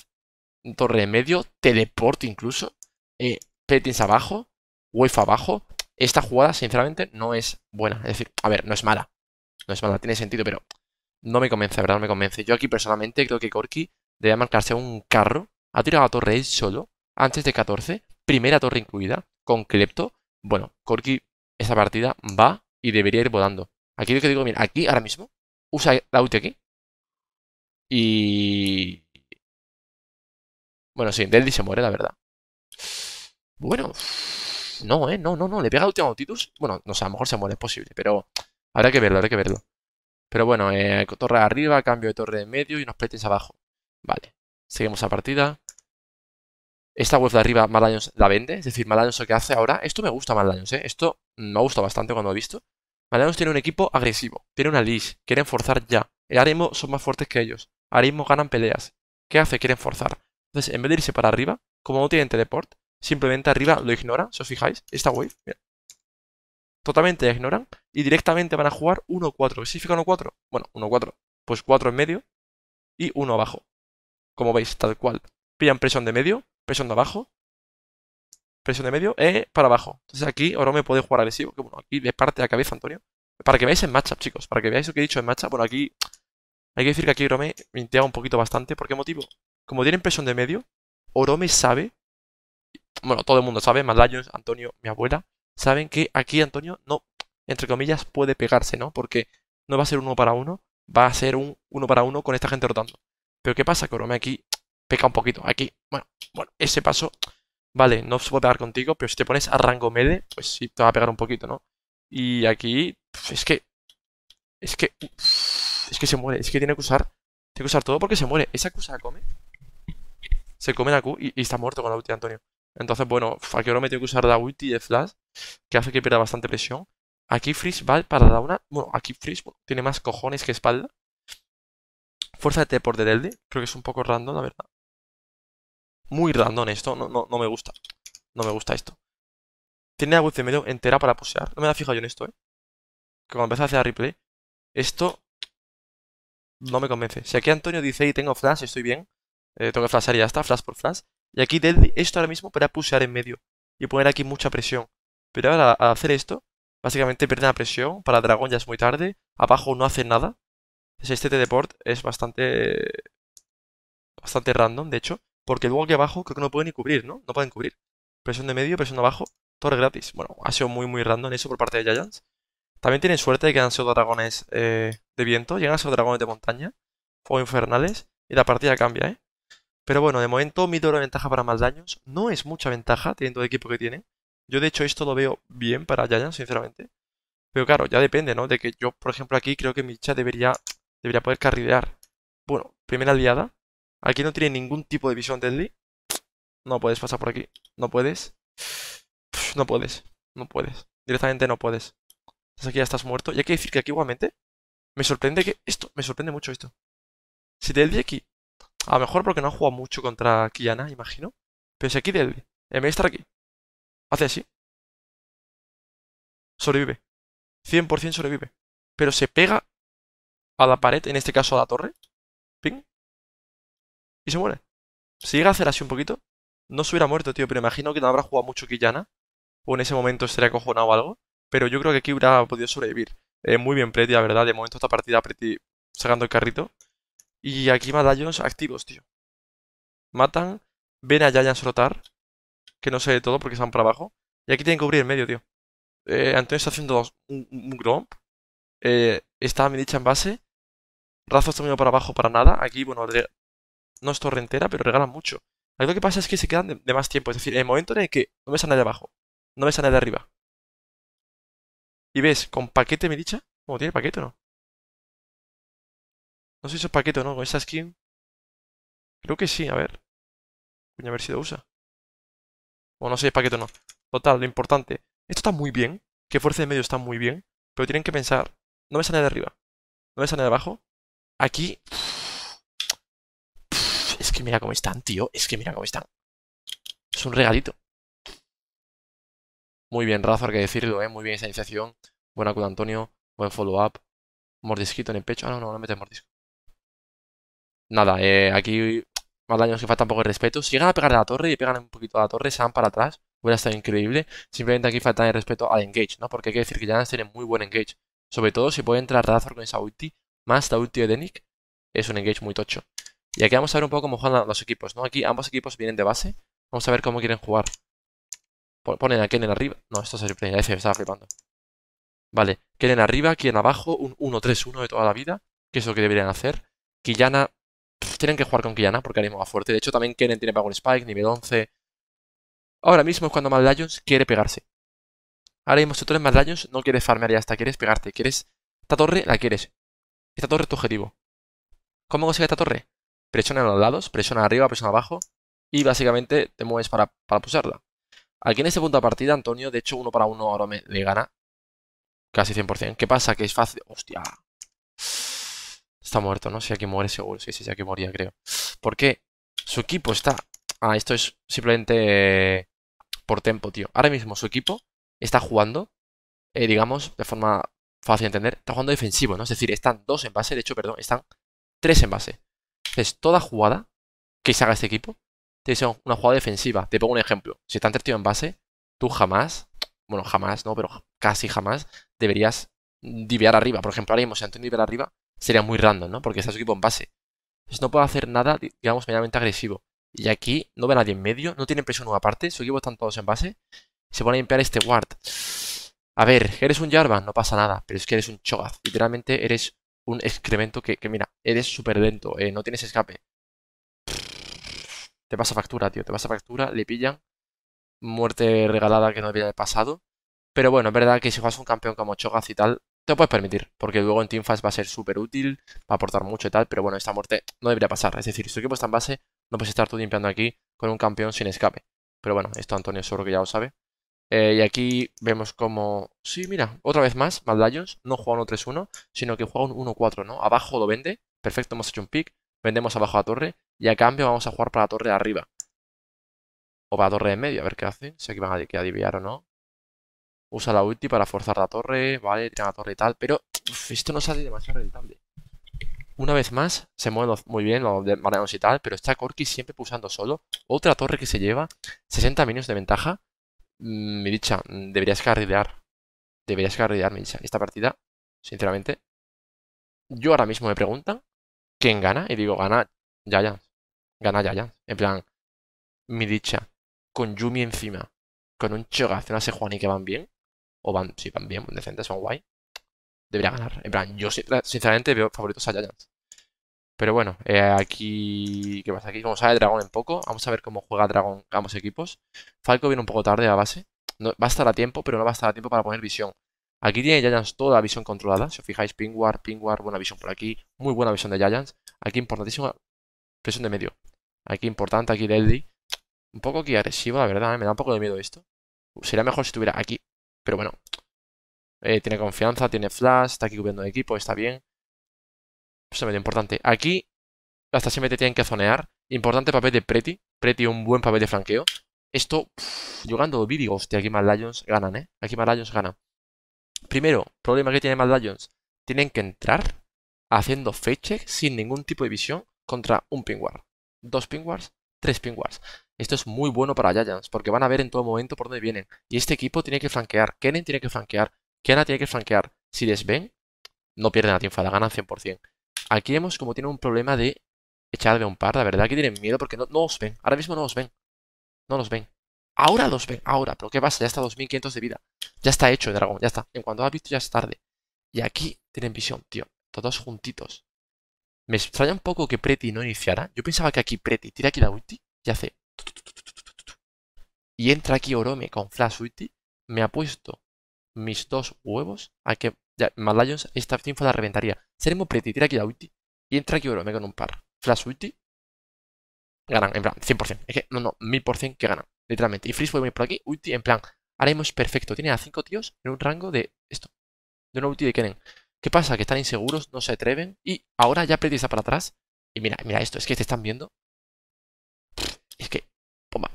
torre en medio, teleport incluso, eh, Petins abajo, wave abajo. Esta jugada, sinceramente, no es buena. Es decir, a ver, no es mala. No es mala, tiene sentido, pero no me convence, ¿verdad? No me convence. Yo aquí, personalmente, creo que Corki debería marcarse un carro. Ha tirado a torre él solo, antes de catorce. Primera torre incluida, con Klepto. Bueno, Corki, esa partida va y debería ir volando. Aquí lo que digo, mira, aquí ahora mismo, usa la ulti aquí. Y... Bueno, sí, Deldi se muere, la verdad. Bueno, no, eh, no, no, no, le pega la ulti a Nautilus. Bueno, no sé, a lo mejor se muere, es posible, pero habrá que verlo, habrá que verlo. Pero bueno, eh, torre arriba, cambio de torre en medio y unos plates abajo. Vale, seguimos la partida. Esta web de arriba Mad Lions la vende, es decir, Mad Lions lo que hace ahora... Esto me gusta Mad Lions, ¿eh? Esto me ha gustado bastante cuando lo he visto. Mad Lions tiene un equipo agresivo, tiene una leash, quieren forzar ya. Ahora mismo son más fuertes que ellos, ahora mismo ganan peleas. ¿Qué hace? Quieren forzar. Entonces, en vez de irse para arriba, como no tienen teleport, simplemente arriba lo ignoran. Si os fijáis, esta wave, mira, totalmente la ignoran y directamente van a jugar uno cuatro. ¿Qué significa uno cuatro? Bueno, uno cuatro. Pues cuatro en medio y uno abajo. Como veis, tal cual. Pillan presión de medio, presión de abajo, presión de medio, eh, para abajo. Entonces aquí Orome puede jugar agresivo, que bueno, aquí le parte la cabeza Antonio. Para que veáis en matchup, chicos, para que veáis lo que he dicho en matchup. Bueno, aquí hay que decir que aquí Orome mintea un poquito bastante. ¿Por qué motivo? Como tienen presión de medio, Orome sabe, bueno, todo el mundo sabe, Mad Lions, Antonio, mi abuela, saben que aquí Antonio no, entre comillas, puede pegarse, ¿no? Porque no va a ser uno para uno, va a ser un uno para uno con esta gente rotando. Pero ¿qué pasa? Que Orome aquí peca un poquito. Aquí, bueno, bueno, ese paso... Vale, no se puede pegar contigo, pero si te pones a rango melee, pues sí te va a pegar un poquito, ¿no? Y aquí, es que, es que, es que se muere, es que tiene que usar, tiene que usar todo porque se muere. Esa Q se la come, se come la Q y, y está muerto con la ulti de Antonio. Entonces, bueno, aquí ahora me tengo que usar la ulti de Flash, que hace que pierda bastante presión. Aquí Freeze va para la una, bueno, aquí Freeze bueno, tiene más cojones que espalda. Fuerza de teleport de Deldi, creo que es un poco random, la verdad. Muy random esto, no, no, no me gusta. No me gusta esto. Tiene la web de medio entera para pusear. No me la fijado yo en esto, eh. Que cuando empecé a hacer replay, esto no me convence. Si aquí Antonio dice, y tengo flash, estoy bien. Eh, tengo que flashar y ya está, flash por flash. Y aquí Deldi, esto ahora mismo para pusear en medio. Y poner aquí mucha presión. Pero ahora al hacer esto, básicamente pierden la presión. Para dragón ya es muy tarde. Abajo no hace nada. Este teleport es bastante... Bastante random, de hecho. Porque luego aquí abajo creo que no pueden ni cubrir, ¿no? No pueden cubrir. Presión de medio, presión de abajo, torre gratis. Bueno, ha sido muy muy random eso por parte de Giants. También tienen suerte de que han sido dragones eh, de viento. Llegan a ser dragones de montaña o infernales. Y la partida cambia, ¿eh? Pero bueno, de momento mi doble ventaja para más daños. No es mucha ventaja teniendo el equipo que tiene. Yo de hecho esto lo veo bien para Giants, sinceramente. Pero claro, ya depende, ¿no? De que yo, por ejemplo, aquí creo que Micha debería, debería poder carrilear. Bueno, primera aliada. Aquí no tiene ningún tipo de visión Deldi. No puedes pasar por aquí. No puedes. No puedes. No puedes. Directamente no puedes. Entonces aquí ya estás muerto. Y hay que decir que aquí igualmente me sorprende que esto... Me sorprende mucho esto. Si Deldi aquí... A lo mejor porque no han jugado mucho contra Qiyana, imagino. Pero si aquí Deldi, en vez de estar aquí, hace así. Sobrevive. cien por cien sobrevive. Pero se pega a la pared, en este caso a la torre. Ping. Y se muere. Si llega a hacer así un poquito, no se hubiera muerto, tío. Pero imagino que no habrá jugado mucho Qiyana. O en ese momento estaría acojonado o algo. Pero yo creo que aquí hubiera podido sobrevivir. Eh, muy bien Pretty, la verdad. De momento esta partida Pretty sacando el carrito. Y aquí Medallions activos, tío. Matan. Ven a Giants rotar. Que no sé de todo porque están para abajo. Y aquí tienen que cubrir el medio, tío. Eh, Antonio está haciendo dos, un, un gromp. Eh, está Medicha en base. Razor está medio para abajo para nada. Aquí, bueno... No es torre entera, pero regalan mucho. Aquí lo que pasa es que se quedan de, de más tiempo. Es decir, en el momento en el que no ves a nadie abajo, no ves a nadie arriba. Y ves con paquete Medicha. ¿Cómo tiene paquete o no? No sé si es paquete o no, con esa skin. Creo que sí, a ver. Coño, a ver si lo usa. O no sé si es paquete o no. Total, lo importante. Esto está muy bien. Que fuerza de medio está muy bien. Pero tienen que pensar. No ves a nadie arriba. No ves a nadie abajo. Aquí... Es que mira cómo están, tío. Es que mira cómo están. Es un regalito. Muy bien, Razor, que decirlo, ¿eh? Muy bien esa iniciación. Buen acudo, Antonio. Buen follow-up. Mordisquito en el pecho. Ah, no, no, no metes mordisco. Nada, eh, aquí más daños que falta un poco de respeto. Si llegan a pegar a la torre y pegan un poquito a la torre, se van para atrás. Hubiera estado increíble. Simplemente aquí falta el respeto al engage, ¿no? Porque hay que decir que ya tienen muy buen engage. Sobre todo si puede entrar Razor con esa ulti, más la ulti de Denik. Es un engage muy tocho. Y aquí vamos a ver un poco cómo juegan los equipos, ¿no? Aquí ambos equipos vienen de base. Vamos a ver cómo quieren jugar. Ponen a Kennen arriba. No, esto es el play. F, estaba flipando. Vale, Kennen arriba, Kennen abajo. Un uno tres uno de toda la vida. Que es lo que deberían hacer. Qiyana. Pff, tienen que jugar con Qiyana porque ahora mismo va fuerte. De hecho, también Kennen tiene para un spike, nivel once. Ahora mismo es cuando Mad Lions quiere pegarse. Ahora mismo, si tú eres Mad Lions, no quieres farmear ya hasta. Quieres pegarte. Quieres. Esta torre la quieres. Esta torre es tu objetivo. ¿Cómo consigue esta torre? Presiona a los lados, presiona arriba, presiona abajo y básicamente te mueves para, para pulsarla. Aquí en este punto de partida, Antonio, de hecho, uno para uno ahora me le gana casi cien por cien. ¿Qué pasa? Que es fácil... ¡Hostia! Está muerto, ¿no? Si aquí muere seguro. Sí, sí, sí, aquí moría, creo. Porque su equipo está... Ah, esto es simplemente por tempo, tío. Ahora mismo su equipo está jugando, eh, digamos, de forma fácil de entender, está jugando defensivo, ¿no? Es decir, están dos en base, de hecho, perdón, están tres en base. Entonces, toda jugada que se haga este equipo tiene que ser una jugada defensiva. Te pongo un ejemplo. Si están tres tíos en base, tú jamás, bueno, jamás, no, pero casi jamás deberías divear arriba. Por ejemplo, ahora mismo, si Antonio divea arriba, sería muy random, ¿no? Porque está su equipo en base. Entonces, no puede hacer nada, digamos, medianamente agresivo. Y aquí no ve a nadie en medio, no tiene presión una parte, su equipo están todos en base. Se pone a limpiar este ward. A ver, eres un Jarvan, no pasa nada, pero es que eres un Cho'Gath. Literalmente eres un excremento que, que mira, eres súper lento, eh, no tienes escape. Te pasa factura, tío, te pasa factura, le pillan. Muerte regalada que no había pasado. Pero bueno, es verdad que si juegas un campeón como Cho'Gath y tal, te lo puedes permitir, porque luego en teamfights va a ser súper útil, va a aportar mucho y tal, pero bueno, esta muerte no debería pasar. Es decir, si tu equipo está en base, no puedes estar tú limpiando aquí con un campeón sin escape. Pero bueno, esto Antonio seguro que ya lo sabe. Eh, y aquí vemos como... Sí, mira, otra vez más, Mad Lions no juega un tres uno, sino que juega un uno cuatro, ¿no? Abajo lo vende, perfecto, hemos hecho un pick, vendemos abajo a la torre, y a cambio vamos a jugar para la torre de arriba. O para la torre de en medio, a ver qué hacen, si aquí van a adivinar o no. Usa la ulti para forzar la torre, vale, tiran la torre y tal, pero uf, esto no sale demasiado rentable. Una vez más, se mueven muy bien los de Mad Lions y tal, pero está Corki siempre pulsando solo. Otra torre que se lleva, sesenta minions de ventaja. Medicha, deberías carrilear. Deberías carrilear, Medicha. Esta partida, sinceramente, yo ahora mismo me preguntan quién gana. Y digo, gana Giants. Gana Giants. En plan, Medicha, con Yuumi encima, con un Cho'Gath, una Sejuani que van bien. O van, sí, van bien, decentes, son guay. Debería ganar. En plan, yo sinceramente veo favoritos a Giants. Pero bueno, eh, aquí... ¿Qué pasa aquí? Como sale Dragón en poco. Vamos a ver cómo juega Dragón ambos equipos. Falco viene un poco tarde a base. No, va a estar a tiempo, pero no va a estar a tiempo para poner visión. Aquí tiene Giants toda la visión controlada. Si os fijáis, Ping Ward, Ping Ward, buena visión por aquí. Muy buena visión de Giants. Aquí importantísima presión de medio. Aquí importante, aquí Deldi. Un poco aquí agresivo, la verdad, ¿eh? Me da un poco de miedo esto. Sería mejor si estuviera aquí. Pero bueno. Eh, tiene confianza, tiene flash, está aquí cubriendo el equipo, está bien. Eso es medio importante. Aquí hasta siempre te tienen que zonear. Importante papel de Pretty. Pretty un buen papel de flanqueo. Esto, pff, jugando vídeos, hostia, aquí Mad Lions ganan, ¿eh? Aquí Mad Lions ganan. Primero, problema que tiene Mad Lions. Tienen que entrar haciendo face check sin ningún tipo de visión contra un Ping Ward. Dos Ping Wards, tres Ping Wards. Esto es muy bueno para Giants porque van a ver en todo momento por dónde vienen. Y este equipo tiene que flanquear. Kennen tiene que flanquear. Qiyana tiene que flanquear. Si les ven, no pierden la teamfight, la ganan cien por cien. Aquí vemos como tiene un problema de echar de un par, la verdad que tienen miedo porque no, no os ven. Ahora mismo no os ven. No los ven. Ahora los ven, ahora. Pero ¿qué pasa? Ya está dos mil quinientos de vida. Ya está hecho el dragón, ya está. En cuanto lo has visto ya es tarde. Y aquí tienen visión, tío. Todos juntitos. Me extraña un poco que Pretty no iniciara. Yo pensaba que aquí Pretty tira aquí la ulti y hace... Y entra aquí Orome con flash ulti. Me ha puesto mis dos huevos a que... Ya, Mad Lions, esta teamfight la reventaría. Seremos Pretty, tira aquí la ulti. Y entra aquí Orome con un par. Flash ulti. Ganan, en plan, cien por cien. Es que, no, no, mil por cien que ganan, literalmente. Y Freeze puede venir por aquí, ulti, en plan. Ahora mismo es perfecto. Tiene a cinco tíos en un rango de esto. De una ulti de Kennen. ¿Qué pasa? Que están inseguros, no se atreven. Y ahora ya Pretty está para atrás. Y mira, mira esto, es que te están viendo. Es que, bomba.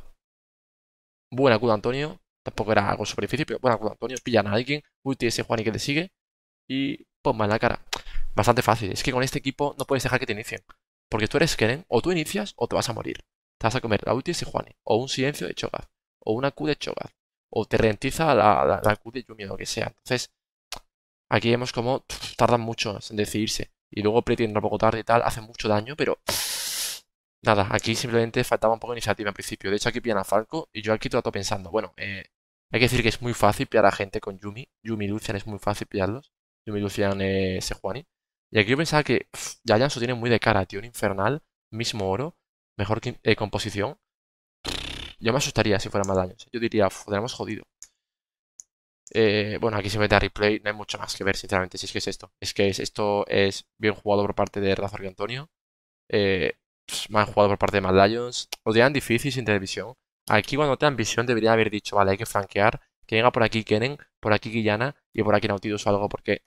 Buena Q de Antonio. Tampoco era algo súper difícil, pero buena Q de Antonio. Pillan a alguien, ulti ese Juan y que te sigue. Y ponme en la cara. Bastante fácil. Es que con este equipo no puedes dejar que te inicien. Porque tú eres Kennen, o tú inicias o te vas a morir. Te vas a comer la ulti de Sejuani, o un silencio de Cho'Gath, o una Q de Cho'Gath, o te rentiza la, la, la Q de Yuumi o lo que sea. Entonces, aquí vemos como pff, tardan mucho en decidirse. Y luego Pretty entra un poco tarde y tal, hace mucho daño, pero... Pff, nada, aquí simplemente faltaba un poco de iniciativa al principio. De hecho, aquí pillan a Falco y yo aquí todo el rato pensando, bueno, eh, hay que decir que es muy fácil pillar a gente con Yuumi. Yuumi y Lucian es muy fácil pillarlos. Yuumi Lucian eh, Sejuani. Y aquí yo pensaba que pff, ya Giants lo tiene muy de cara, tío. Un infernal, mismo oro, mejor que, eh, composición. Yo me asustaría si fuera Mad Lions. Yo diría, tenemos jodido. Eh, bueno, aquí se mete a replay. No hay mucho más que ver, sinceramente, si es que es esto. Es que es, esto es bien jugado por parte de Razor y Antonio. Eh, pff, mal jugado por parte de Mad Lions. Lo tenían difícil sin televisión. Aquí cuando te dan visión debería haber dicho, vale, hay que flanquear. Que venga por aquí Kennen, por aquí Qiyana y por aquí Nautilus o algo porque...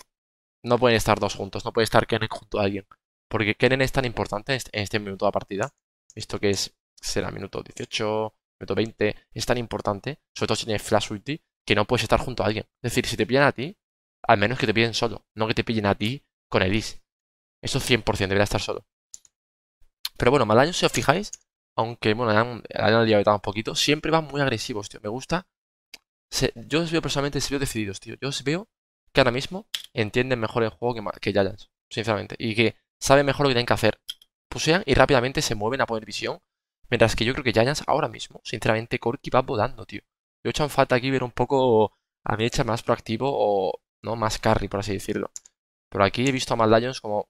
No pueden estar dos juntos, no puede estar Kennen junto a alguien. Porque Kennen es tan importante en este minuto de la partida Visto que es, será minuto dieciocho, minuto veinte. Es tan importante, sobre todo si tienes flash ulti, que no puedes estar junto a alguien. Es decir, si te pillan a ti, al menos que te pillen solo. No que te pillen a ti con el is. Eso cien por cien, debería estar solo. Pero bueno, Mad Lions, si os fijáis, aunque bueno, la han liado un poquito, siempre van muy agresivos, tío. Me gusta. Se, yo os veo personalmente, se veo decididos, tío. Yo os veo que ahora mismo entienden mejor el juego que, que Giants, sinceramente. Y que saben mejor lo que tienen que hacer. Pusean y rápidamente se mueven a poner visión. Mientras que yo creo que Giants ahora mismo, sinceramente, Corki va volando, tío. Yo he hecho en falta aquí ver un poco a mi hecha más proactivo o no más carry, por así decirlo. Pero aquí he visto a Mad Lions como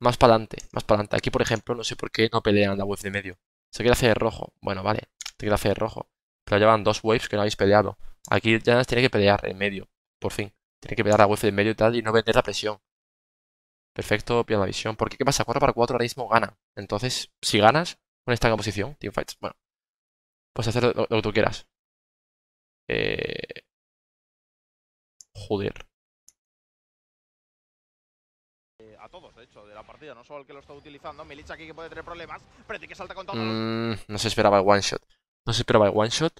más para adelante, más para adelante. Aquí, por ejemplo, no sé por qué no pelean la wave de medio. Se quiere hacer rojo. Bueno, vale, se quiere hacer rojo. Pero llevan dos waves que no habéis peleado. Aquí Giants tiene que pelear en medio, por fin. Tiene que pelear la wave de medio y tal y no vender la presión. Perfecto, pierda la visión. Porque ¿qué pasa? cuatro para cuatro ahora mismo gana. Entonces, si ganas, con esta composición, teamfights, bueno, puedes hacer lo, lo que tú quieras. Eh... Joder. A todos, de hecho, de la partida, no solo el que lo está utilizando. Milicia aquí que puede tener problemas. Pretty que salta con todo. Mm, no se esperaba el one shot. No se esperaba el one shot.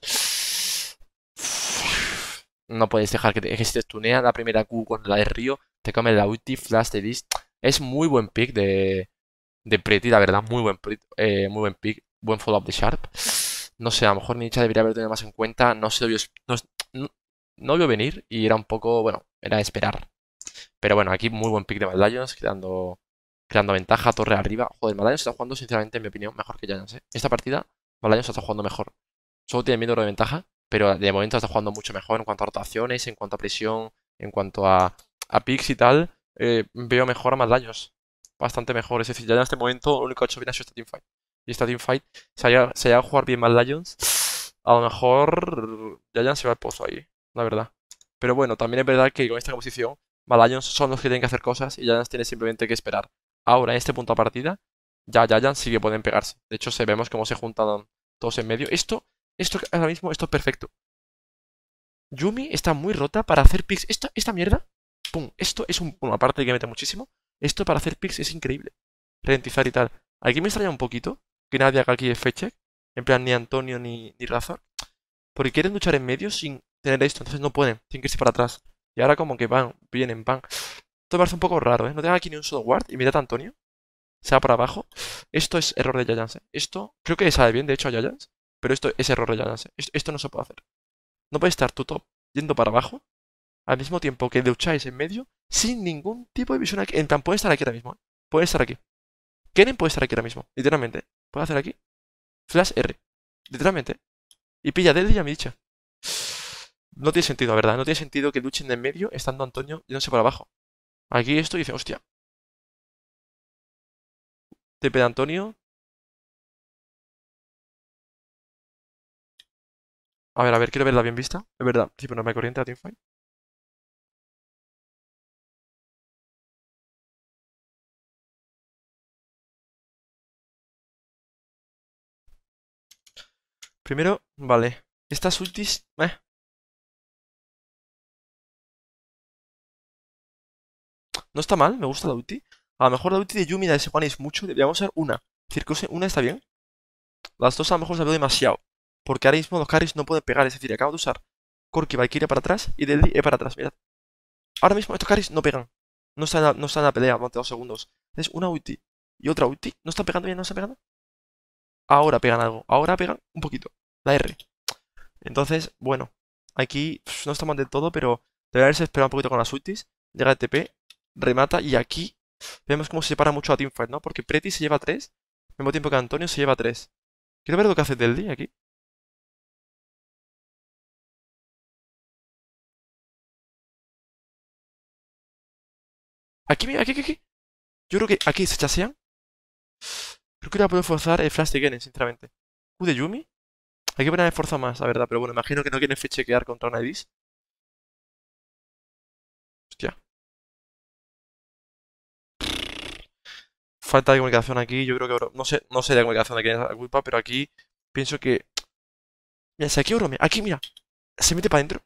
No puedes dejar que te, que te stunea la primera Q con la de Río. Te come la ulti, flash de list. Es muy buen pick de, de Pretty, la verdad. Muy buen, eh, muy buen pick. Buen follow-up de Sharp. No sé, a lo mejor Milicia debería haber tenido más en cuenta. No se lo vio, no, no, no vio venir y era un poco, bueno, era esperar. Pero bueno, aquí muy buen pick de Mad Lions, creando, creando ventaja, torre arriba. Joder, Mad Lions está jugando, sinceramente, en mi opinión, mejor que Giants, ¿eh? Esta partida, Mad Lions está jugando mejor. Solo tiene miedo de ventaja, pero de momento está jugando mucho mejor en cuanto a rotaciones, en cuanto a presión, en cuanto a, a picks y tal. Eh, veo mejor a Mad Lions, bastante mejor. Es decir, ya en este momento, lo único que ha hecho bien ha sido esta teamfight. Y esta teamfight, si llega si a jugar bien Mad Lions, a lo mejor Giants se va al pozo ahí, la verdad. Pero bueno, también es verdad que con esta composición, Mad Lions son los que tienen que hacer cosas y Giants tiene simplemente que esperar. Ahora, en este punto de partida, ya Giants sí que pueden pegarse. De hecho, se vemos cómo se juntan todos en medio. Esto, esto ahora mismo, esto es perfecto. Yuumi está muy rota para hacer picks. Esta, esta mierda, pum, esto es un, una parte que mete muchísimo. Esto para hacer picks es increíble. Rentizar y tal. Aquí me extraña un poquito que nadie haga aquí F-check. En plan, ni Antonio ni, ni Razor. Porque quieren luchar en medio sin tener esto, entonces no pueden, tienen que irse para atrás. Y ahora como que van, vienen, van. Esto me parece un poco raro, ¿eh? No tenga aquí ni un solo ward. Y mirad a Antonio. Se va para abajo. Esto es error de Giants, ¿eh? Esto, creo que sabe bien, de hecho, a Giants. Pero esto es error de Giants, ¿eh? Esto, esto no se puede hacer. No puede estar tu top yendo para abajo al mismo tiempo que lucháis en medio sin ningún tipo de visión aquí. En plan, puede estar aquí ahora mismo, ¿eh? Puede estar aquí. Kennen puede estar aquí ahora mismo, literalmente. Puede hacer aquí. Flash R. Literalmente. Y pilla Deldi y a Medicha. No tiene sentido, la verdad. No tiene sentido que luchen de en medio estando Antonio y no sé para abajo. Aquí esto dice, hostia. T P de Antonio. A ver, a ver, quiero verla bien vista. Es verdad, sí, pero no me corriente la teamfight. Primero, vale. Estas ultis. Eh. No está mal, me gusta la ulti. A lo mejor la ulti de Yuumi y la de Sejuani es mucho. Deberíamos usar una. Circose, una está bien. Las dos a lo mejor se veo demasiado. Porque ahora mismo los carries no pueden pegar. Es decir, acabo de usar Corki, Valkyria para atrás y Deldi E para atrás. Mirad. Ahora mismo estos carries no pegan. No están, a, no están en la pelea durante dos segundos. Es una ulti y otra ulti. No están pegando bien, no están pegando. Ahora pegan algo. Ahora pegan un poquito. La R. Entonces, bueno. Aquí pff, no está mal del todo, pero debería haberse esperado un poquito con las ultis. Llega el T P. Remata y aquí vemos cómo se separa mucho a teamfight, ¿no? Porque Pretty se lleva tres, al mismo tiempo que Antonio se lleva tres. Quiero ver lo que hace Deldi aquí. Aquí, aquí, aquí, aquí. Yo creo que aquí se chasean. Creo que voy a poder forzar el flash de Kennen, sinceramente. Q de Yuumi. Hay que poner fuerza más, la verdad, pero bueno, imagino que no quieren fechequear contra una Edith. Hostia. Falta de comunicación aquí, yo creo que no sé, no sé de comunicación de quién es la culpa, pero aquí pienso que. Mira, si aquí Orome, aquí mira, se mete para adentro.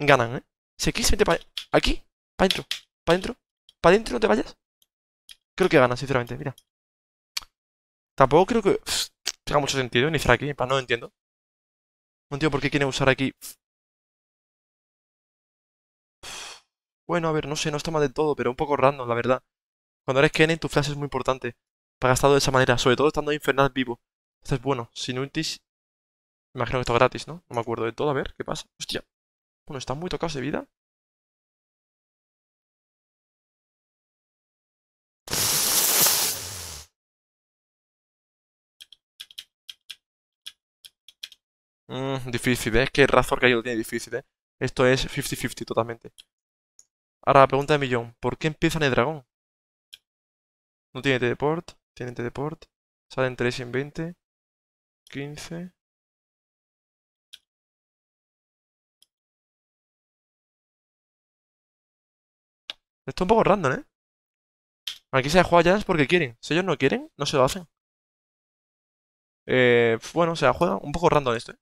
Ganan, eh. Si aquí se mete para aquí, para adentro, para adentro, para adentro, no te vayas. Creo que ganan, sinceramente, mira. Tampoco creo que pff, tenga mucho sentido iniciar aquí. No entiendo. No entiendo por qué quieren usar aquí. Bueno, a ver, no sé, no está mal del todo, pero un poco random, la verdad. Cuando eres Kennen, tu flash es muy importante para gastarlo de esa manera, sobre todo estando Infernal vivo. Entonces, bueno, sin ultis... Imagino que esto es gratis, ¿no? No me acuerdo de todo, a ver, ¿qué pasa? Hostia. Bueno, están muy tocados de vida. Mm, difícil, ¿eh? Es que Razor que ahí lo tiene difícil, ¿eh? Esto es cincuenta cincuenta totalmente. Ahora la pregunta de millón, ¿por qué empiezan el dragón? No tiene teleport, tiene teleport, salen tres en veinte, quince... Esto es un poco random, ¿eh? Aquí se juega Giants porque quieren, si ellos no quieren, no se lo hacen. Eh, bueno, se juega un poco random esto, ¿eh?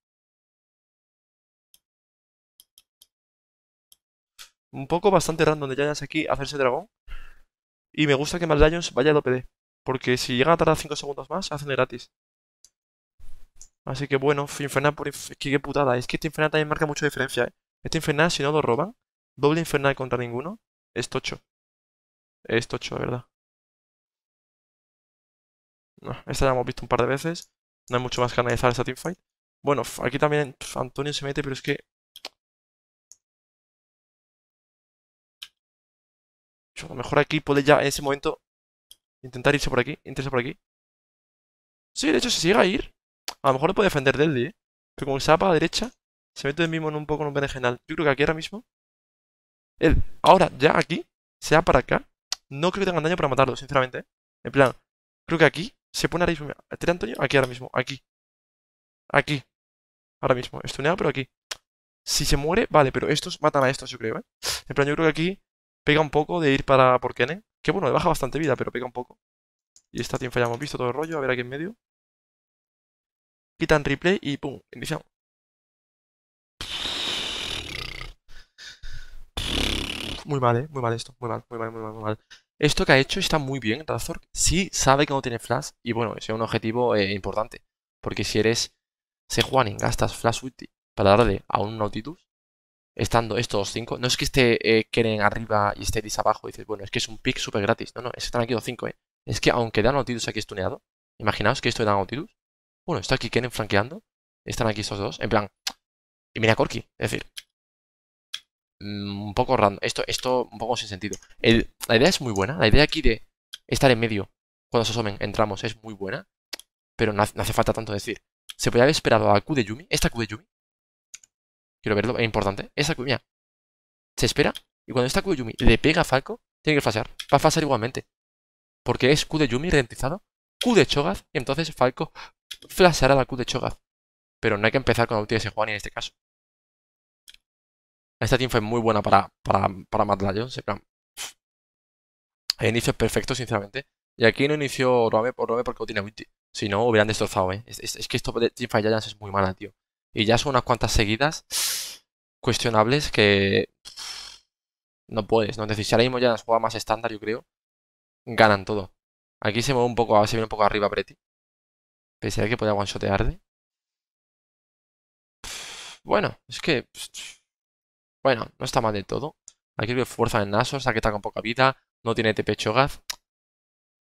Un poco bastante random de Giants aquí hacerse dragón. Y me gusta que Mad Lions vaya al O P D. Porque si llegan a tardar cinco segundos más, hacen de gratis. Así que bueno, Infernal por... Es que qué putada. Es que este Infernal también marca mucha diferencia, ¿eh? Este Infernal, si no lo roban, doble Infernal contra ninguno, es tocho. Es tocho, de verdad. No, esta ya hemos visto un par de veces. No hay mucho más que analizar esta teamfight. Bueno, aquí también Antonio se mete, pero es que... A lo mejor aquí puede ya en ese momento intentar irse por aquí, intentarse por aquí. Sí, de hecho, si llega a ir, a lo mejor le puede defender Deldi, ¿eh? Pero como se va para la derecha, se mete el mismo en un poco en un berenjenal. Yo creo que aquí ahora mismo, él, ahora, ya aquí, se va para acá. No creo que tengan daño para matarlo, sinceramente, ¿eh? En plan, creo que aquí se pone ahora mismo. Este Antonio, aquí ahora mismo, aquí. Aquí. Ahora mismo, estuneado, pero aquí. Si se muere, vale, pero estos matan a estos, yo creo, ¿eh? En plan, yo creo que aquí... Pega un poco de ir para por Kennen. Que bueno, le baja bastante vida, pero pega un poco. Y esta team falla, hemos visto todo el rollo. A ver aquí en medio. Quitan replay y pum, iniciamos. Muy mal, eh, muy mal esto. Muy mal, muy mal, muy mal, muy mal. Esto que ha hecho está muy bien, Razor. Sí sabe que no tiene flash. Y bueno, ese es un objetivo eh, importante. Porque si eres Sejuani, gastas flash ulti para darle a un Nautilus. Estando estos cinco, no es que esté eh, Kennen arriba y esté Edith abajo y dices, bueno, es que es un pick súper gratis. No, no, es que están aquí los cinco, eh. Es que aunque dan Nautilus aquí estuneado, imaginaos que esto da Nautilus. Bueno, está aquí Kennen flanqueando, están aquí estos dos, en plan. Y mira a Corki, es decir, mmm, un poco random. Esto, esto un poco sin sentido. El, la idea es muy buena, la idea aquí de estar en medio cuando se asomen, entramos, es muy buena, pero no hace, no hace falta tanto decir. Se podría haber esperado a Q de Yuumi, esta Q de Yuumi. Quiero verlo, es importante. Esta Q, mira. Se espera. Y cuando esta Q de Yuumi le pega a Falco, tiene que flashear. Va a flashear igualmente. Porque es Q de Yuumi ralentizado, Q de Cho'Gath, y entonces Falco flasheará la Q de Cho'Gath. Pero no hay que empezar con la ulti de Sejuani en este caso. Esta team fue muy buena para, para, para Mad Lions. En plan. El inicio es perfecto, sinceramente. Y aquí no inició Orome por Orome porque no tiene ulti. Si no, hubieran destrozado, eh. Es, es, es que esto de teamfight Giants es muy mala, tío. Y ya son unas cuantas seguidas cuestionables que no puedes, ¿no? Es decir, si ahora mismo ya las juega más estándar, yo creo, ganan todo. Aquí se mueve un poco, se viene un poco arriba Pretty. Pese a que podía one-shotearle. Bueno, es que... Bueno, no está mal del todo. Aquí creo que fuerza en Nashor, o sea que está con poca vida, no tiene T P Cho'Gath.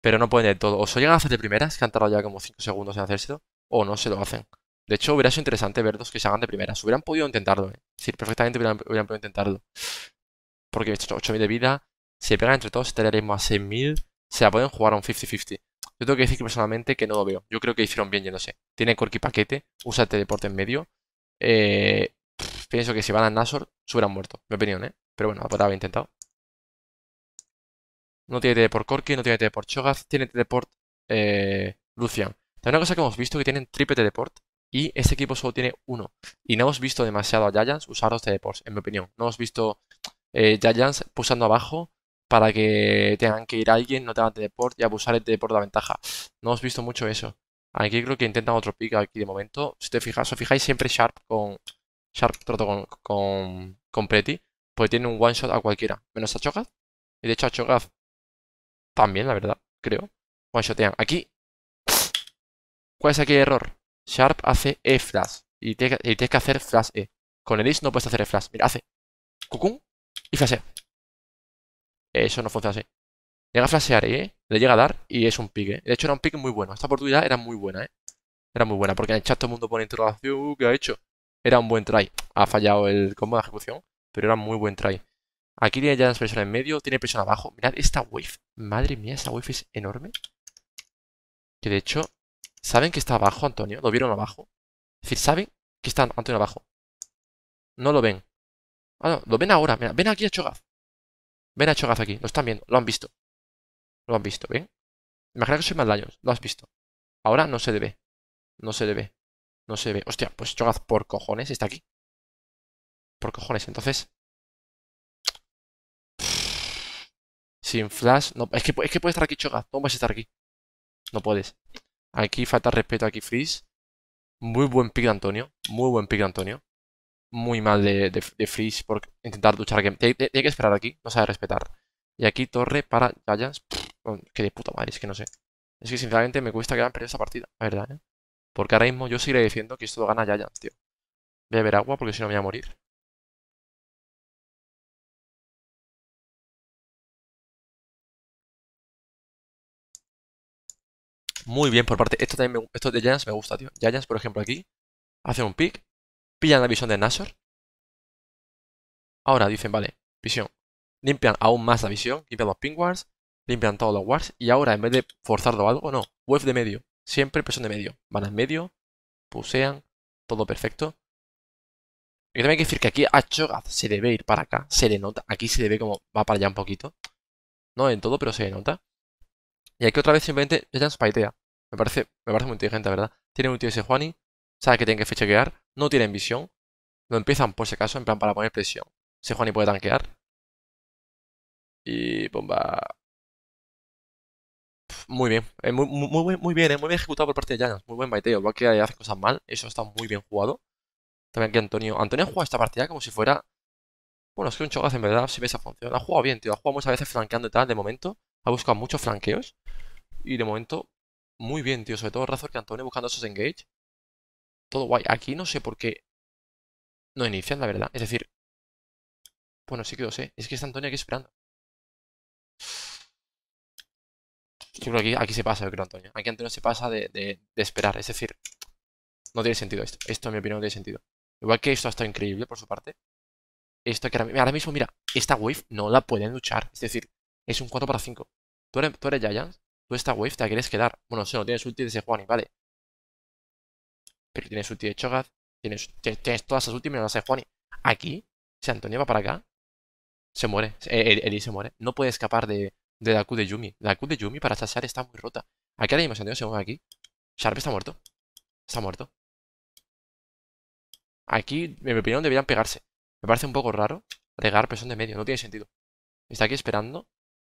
Pero no pueden del todo. O se llegan a hacer de primeras, que han tardado ya como cinco segundos en hacérselo, o no se lo hacen. De hecho, hubiera sido interesante ver dos que se hagan de primeras. Hubieran podido intentarlo, ¿eh? Es decir, perfectamente hubieran, hubieran podido intentarlo. Porque ocho mil de vida, se pegan entre todos, estaríamos a seis mil, se la pueden jugar a un cincuenta cincuenta. Yo tengo que decir que personalmente que no lo veo. Yo creo que hicieron bien, yo no sé. Tiene Corki paquete, usa el teleporte en medio. Eh, pff, pienso que si van a Nashor, se hubieran muerto. Mi opinión, ¿eh? Pero bueno, la haber intentado. No tiene teleport Corki, no tiene teleport Cho'Gath, tiene teleport eh, Lucian. También una cosa que hemos visto que tienen triple teleport. Y este equipo solo tiene uno. Y no hemos visto demasiado a Giants usar los teleports, en mi opinión. No hemos visto eh, Giants pulsando abajo para que tengan que ir a alguien, no tengan teleport y abusar el teleport de la ventaja. No hemos visto mucho eso. Aquí creo que intentan otro pick aquí de momento. Si te fijas, os fijáis siempre Sharp con Sharp troto con, con, con Pretty. Pues tiene un one shot a cualquiera. Menos a Cho'Gath. Y de hecho a Cho'Gath también, la verdad, creo. One shotean. Aquí ¿Cuál es aquí el error? Sharp hace E-Flash. Y tienes que, tiene que hacer Flash E. Con el is no puedes hacer E-Flash. Mira, hace cucún y Flash E. Eso no funciona así. Llega a flashear ahí, ¿eh? Le llega a dar y es un pick, ¿eh? De hecho era un pick muy bueno. Esta oportunidad era muy buena, ¿eh? Era muy buena porque en el chat todo el mundo pone interrogación. ¿Qué ha hecho? Era un buen try. Ha fallado el combo de ejecución, pero era muy buen try. Aquí tiene ya la presión en medio, tiene presión abajo. Mirad esta wave. Madre mía, esa wave es enorme. Que de hecho, ¿saben que está abajo Antonio? ¿Lo vieron abajo? Es decir, ¿saben que está Antonio abajo? No lo ven. Ah, no, lo ven ahora. Mira, ven aquí a Cho'Gath. Ven a Cho'Gath aquí. Lo están viendo, lo han visto. Lo han visto, ¿ven? Imagina que soy Mad Lions, lo has visto. Ahora no se le ve. No se le ve. No se le ve. Hostia, pues Cho'Gath por cojones está aquí. Por cojones, entonces. Sin flash. No, es que, es que puede estar aquí Cho'Gath. ¿Cómo vas a estar aquí? No puedes. Aquí falta respeto, aquí Freeze. Muy buen pick de Antonio. Muy buen pick de Antonio. Muy mal de, de, de Freeze por intentar luchar. Tiene que esperar aquí. No sabe respetar. Y aquí torre para Giants. Que de puta madre, es que no sé. Es que sinceramente me cuesta que hayan perdido esta partida, la verdad, ¿eh? Porque ahora mismo yo seguiré diciendo que esto lo gana Giants, tío. Voy a beber agua porque si no me voy a morir. Muy bien por parte. Esto también me, esto de Giants me gusta, tío. Giants, por ejemplo, aquí hacen un pick. Pillan la visión de Nashor. Ahora dicen, vale, visión. Limpian aún más la visión. Limpian los ping wars. Limpian todos los wards y ahora en vez de forzarlo algo, no, wave de medio, siempre presión de medio, van al medio, pusean, todo perfecto. Y también hay que decir que aquí a Cho'Gath se debe ir para acá, se le nota, aquí se le ve como va para allá un poquito, no en todo, pero se le nota. Y aquí otra vez simplemente Giants paitea, me parece, me parece muy inteligente, ¿verdad? Tienen ulti de Sejuani, sabe que tienen que fechequear, no tienen visión, lo empiezan por si acaso, en plan para poner presión. Sejuani puede tanquear. Y bomba. Muy bien, eh, muy, muy, muy, muy bien, eh, muy bien ejecutado por parte de Giants, muy buen baiteo, igual que hace cosas mal, eso está muy bien jugado. También que Antonio, Antonio ha jugado esta partida como si fuera, bueno, es que un Cho'Gath en verdad, si ve esa función, ha jugado bien, tío, ha jugado muchas veces flanqueando y tal, de momento, ha buscado muchos flanqueos, y de momento, muy bien, tío, sobre todo Razor que Antonio buscando esos engage, todo guay, aquí no sé por qué no inician, la verdad, es decir, bueno, sí que lo sé, es que está Antonio aquí esperando. Yo creo que aquí, aquí se pasa, yo creo, Antonio. Aquí Antonio se pasa de, de, de esperar. Es decir, no tiene sentido esto. Esto, en mi opinión, no tiene sentido. Igual que esto ha estado increíble, por su parte. Esto que ahora, ahora mismo, mira, esta wave no la pueden luchar. Es decir, es un cuatro para cinco. Tú eres, tú eres Giants. Tú esta wave te la quieres quedar. Bueno, si no, tienes ulti de ese Sejuani, vale. Pero tienes ulti de Cho'Gath. Tienes, tienes, tienes todas esas ulti menos las de Sejuani. Aquí, si Antonio va para acá, se muere. Eli se muere. No puede escapar de... de la Q de Yuumi. La Q de Yuumi para chasar está muy rota. Aquí ahora mismo se según aquí. Sharp está muerto. Está muerto. Aquí, en mi opinión, deberían pegarse. Me parece un poco raro regar presión de medio. No tiene sentido. Está aquí esperando.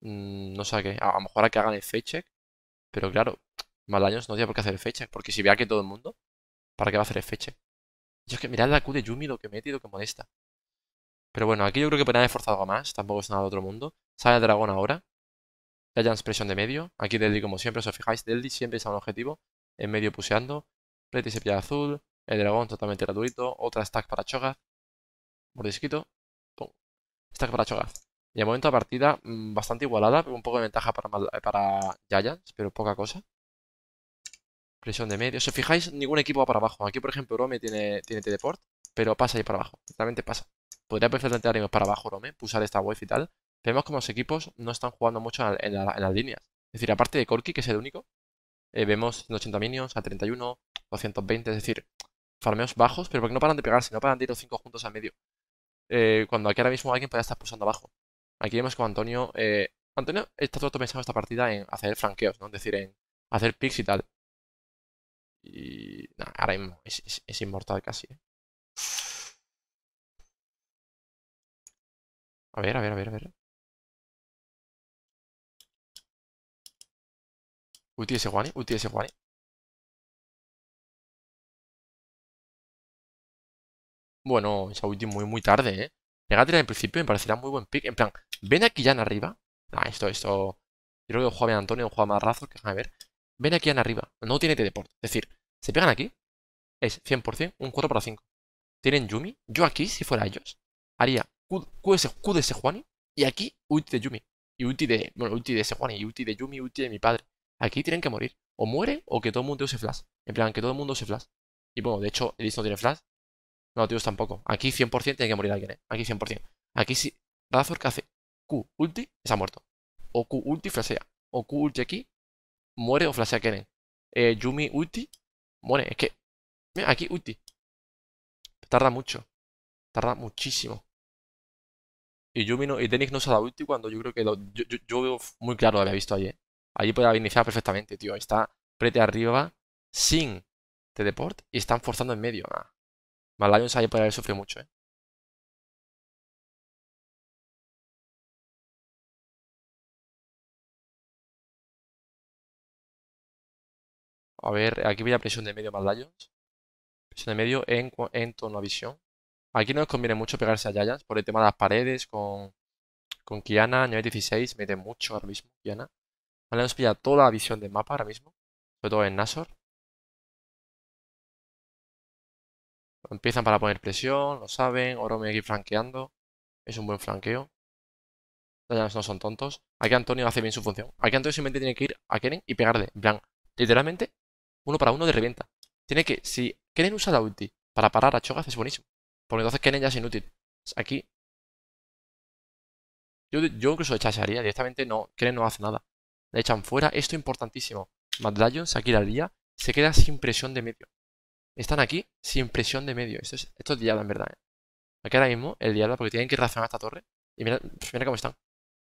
Mm, no sé a qué. A lo mejor a que hagan el fake check. Pero claro, Mad Lions no tiene por qué hacer el fake check. Porque si ve aquí todo el mundo, ¿para qué va a hacer el fake check? Yo es que mirad la Q de Yuumi lo que mete y lo que molesta. Pero bueno, aquí yo creo que podrían haber forzado algo más. Tampoco es nada de otro mundo. Sale el dragón ahora. Giants presión de medio. Aquí Deldi como siempre, si os fijáis, Deldi siempre está un objetivo. En medio puseando. Pretty se pilla azul. El dragón totalmente gratuito. Otra stack para Cho'Gath. Mordisquito. Pum. Stack para Cho'Gath. Y de momento la partida mmm, bastante igualada. Un poco de ventaja para, para Giants, pero poca cosa. Presión de medio. Si os fijáis, ningún equipo va para abajo. Aquí, por ejemplo, Orome tiene, tiene teleport, pero pasa ahí para abajo. Totalmente pasa. Podría perfectamente ahora mismo para abajo Orome, pulsar esta wave y tal. Vemos como los equipos no están jugando mucho en, la, en, la, en las líneas. Es decir, aparte de Corki, que es el único, eh, vemos ciento ochenta minions, a treinta y uno, doscientos veinte, es decir, farmeos bajos, pero porque no paran de pegarse, no paran de ir los cinco juntos al medio. Eh, cuando aquí ahora mismo alguien podría estar pulsando abajo. Aquí vemos como Antonio... Eh, Antonio está todo pensando esta partida en hacer flanqueos, ¿no? Es decir, en hacer picks y tal. Y... Nah, ahora mismo es, es, es inmortal casi, ¿eh? A ver, a ver, a ver, a ver. Ulti de Sejuani, ulti de Sejuani. Bueno, esa ulti muy, muy tarde, eh. Negatira en principio me parecerá muy buen pick. En plan, ven a Qiyana arriba. Ah, esto, esto. Yo creo que juega bien Antonio, juega más Razor, que déjame ver. Ven aquí arriba. No tiene teleport. Es decir, se pegan aquí. Es cien por cien un cuatro para cinco. Tienen Yuumi. Yo aquí, si fuera ellos, haría Q, Q, S, Q de Sejuani. Y aquí ulti de Yuumi. Y ulti de... Bueno, ulti de Sejuani. Y ulti de Yuumi. Ulti de mi padre. Aquí tienen que morir. O muere o que todo el mundo use flash. En plan, que todo el mundo use flash. Y bueno, de hecho, Edith no tiene flash. No, tíos tampoco. Aquí cien por cien tiene que morir alguien, ¿eh? Aquí cien por cien. Aquí si Razor que hace Q ulti, está muerto. O Q ulti flashea. O Q ulti aquí, muere o flashea Kennen. Eh, Yuumi ulti, muere. Es que... Mira, aquí ulti. Tarda mucho. Tarda muchísimo. Y Yuumi no, y Denix no se ha dado ulti cuando yo creo que... Lo, yo, yo, yo veo muy claro, lo había visto ayer. Allí podía iniciar perfectamente, tío. Está Pretty arriba, sin teleport, y están forzando en medio. Ah. Mad Lions ahí podría haber sufrido mucho, ¿eh? A ver, aquí voy a presión de medio Mad Lions. Presión de medio en, en torno a visión. Aquí no les conviene mucho pegarse a Giants por el tema de las paredes con, con Qiyana, nivel dieciséis, mete mucho ahora mismo Qiyana. Vale, nos pilla toda la visión del mapa ahora mismo, sobre todo en Nashor. Empiezan para poner presión, lo saben. Orome aquí flanqueando. Es un buen flanqueo. Los no son tontos. Aquí Antonio hace bien su función. Aquí Antonio simplemente tiene que ir a Kennen y pegarle. En plan, literalmente, uno para uno de revienta. Tiene que, si Kennen usa la ulti para parar a Cho'Gath es buenísimo. Porque entonces Kennen ya es inútil. Aquí. Yo, yo incluso echaría directamente, no. Kennen no hace nada. Le echan fuera. Esto es importantísimo. Mad Lions aquí la lía. Se queda sin presión de medio. Están aquí sin presión de medio. Esto es, esto es diablo, en verdad, ¿eh? Aquí ahora mismo el diablo porque tienen que reaccionar a esta torre. Y mira, pues mira cómo están.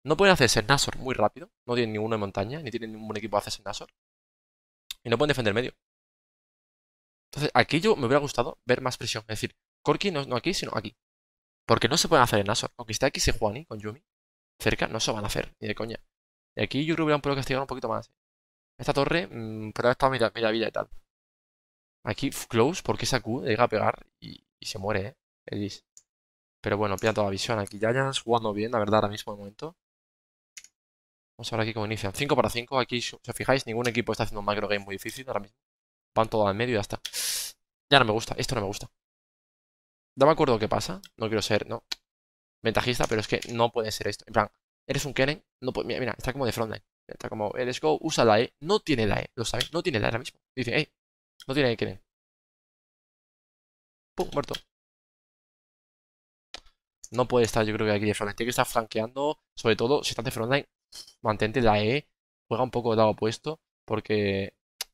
No pueden hacerse Nashor muy rápido. No tienen ninguno en montaña. Ni tienen ningún equipo a hacerse Nashor. Y no pueden defender medio. Entonces aquí yo me hubiera gustado ver más presión. Es decir, Corki no, no aquí, sino aquí. Porque no se pueden hacer en Nashor. Aunque esté aquí Sejuani con Yuumi cerca, no se van a hacer. Ni de coña. Y aquí yo creo que hubieran podido castigar un poquito más. Esta torre, mmm, pero está media, media vida y tal. Aquí, close, porque esa Q llega a pegar y, y se muere, ¿eh? Edith. Pero bueno, pilla toda la visión. Aquí Giants jugando bien, la verdad, ahora mismo de momento. Vamos a ver aquí cómo inician. cinco para cinco. Aquí, si os fijáis, ningún equipo está haciendo un macro game muy difícil ahora mismo. Van todos al medio y ya está. Ya no me gusta, esto no me gusta. No me acuerdo qué pasa. No quiero ser, no, ventajista, pero es que no puede ser esto. En plan, eres un Kennen. No puede, mira, mira, está como de frontline. Está como, let's go, usa la E. No tiene la E, lo sabéis, no tiene la E ahora mismo. Dice, hey. No tiene que ir. Pum, muerto. No puede estar, yo creo que aquí de frontline. Tiene que estar flanqueando. Sobre todo, si estás de frontline, mantente la E. Juega un poco de lado opuesto. Porque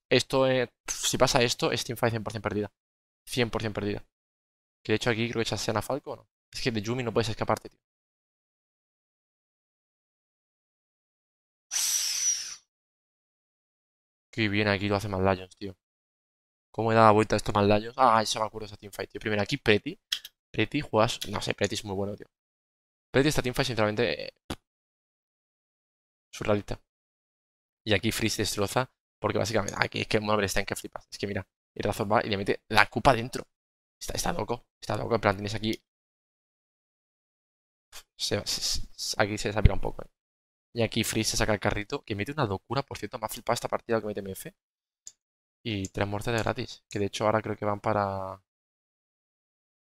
esto, eh, si pasa esto, es teamfight cien por cien perdida. cien por cien perdida. Que de hecho aquí creo que echan a Falco o no. Es que de Yuumi no puedes escaparte, tío. Qué bien aquí lo hace Mad Lions, tío. ¿Cómo he dado la vuelta a estos Mad Lions? Ah, eso me acuerdo de esta teamfight, tío. Primero aquí Pretty. Pretty juegas... No sé, Pretty es muy bueno, tío. Pretty esta teamfight, sinceramente... Eh... surrealista. Y aquí Freeze destroza. Porque básicamente... Aquí es que un hombre está en que flipas. Es que mira. Y Razor va y le mete la culpa dentro. Está, está loco. Está loco. En plan, tienes aquí... Se, se, se, aquí se desapira un poco, ¿eh? Y aquí Freeze se saca el carrito. Que mete una locura, por cierto. Me ha flipado esta partida que mete M F. Y tres muertes de gratis. Que de hecho ahora creo que van para...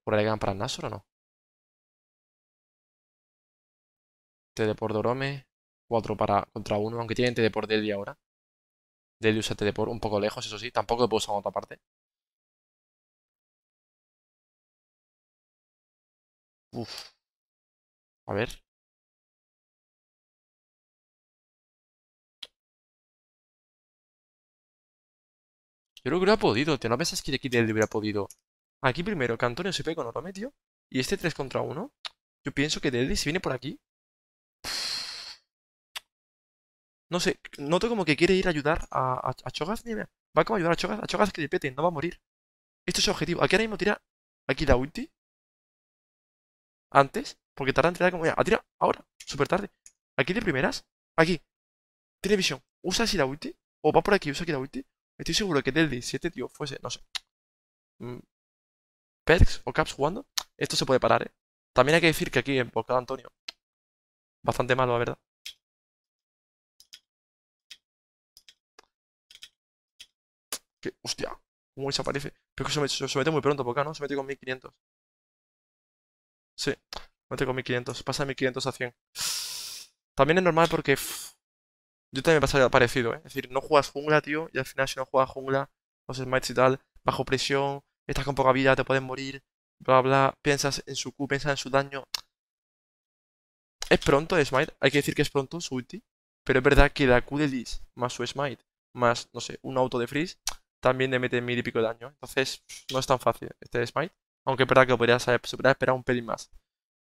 ¿Por ahí van para Nashor o no? Teleport de Orome. Cuatro para... contra uno. Aunque tienen teleport Deldi ahora. Deldi usa teleport un poco lejos, eso sí. Tampoco lo puedo usar en otra parte. Uf. A ver. Yo creo que hubiera podido, tío. ¿No pensás que aquí Deldi hubiera podido? Aquí primero, que Antonio se pegue con Orome, tío. Y este tres contra uno. Yo pienso que Deldi, si viene por aquí... No sé, noto como que quiere ir a ayudar a, a, a Cho'Gath. Va como a ayudar a Cho'Gath. A Cho'Gath que le peten, no va a morir. Esto es el objetivo. Aquí ahora mismo tira... Aquí la ulti. Antes. Porque tarda en tirar como... Mira, a tira ahora. Súper tarde. Aquí de primeras. Aquí. Tiene visión. Usa así la ulti. O va por aquí, usa aquí la ulti. Estoy seguro que del diecisiete, tío, fuese, no sé, perks o caps jugando. Esto se puede parar, ¿eh? También hay que decir que aquí en boca de Antonio, bastante malo, la verdad. que, hostia, cómo desaparece. Pero es que se, se mete muy pronto, ¿por qué no? Se mete con mil quinientos. Sí, se mete con mil quinientos. Pasa de mil quinientos a cien. También es normal porque... Pff, yo también me pasa parecido, ¿eh? Es decir, no juegas jungla, tío, y al final si no juegas jungla, los smites y tal, bajo presión, estás con poca vida, te pueden morir, bla, bla, piensas en su Q, piensas en su daño. Es pronto smite, hay que decir que es pronto su ulti, pero es verdad que la Q de Liz más su smite, más, no sé, un auto de Freeze, también le mete mil y pico de daño. Entonces, no es tan fácil este smite, aunque es verdad que lo podría saber, se podría esperar un pelín más.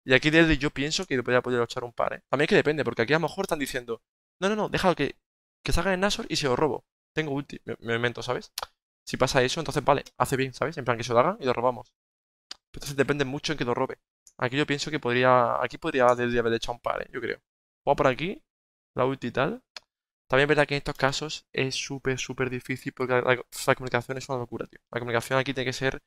Y aquí Deldi yo pienso que lo podría poder luchar un par, ¿eh? También que depende, porque aquí a lo mejor están diciendo, no, no, no, déjalo que, que salga en Nashor y se lo robo. Tengo ulti, me, me invento, ¿sabes? Si pasa eso, entonces vale, hace bien, ¿sabes? En plan que se lo hagan y lo robamos. Entonces depende mucho en que lo robe. Aquí yo pienso que podría, aquí podría Deldi haber hecho un par, ¿eh? Yo creo. Voy por aquí, la ulti y tal. También es verdad que en estos casos es súper, súper difícil porque la, la, la comunicación es una locura, tío. La comunicación aquí tiene que ser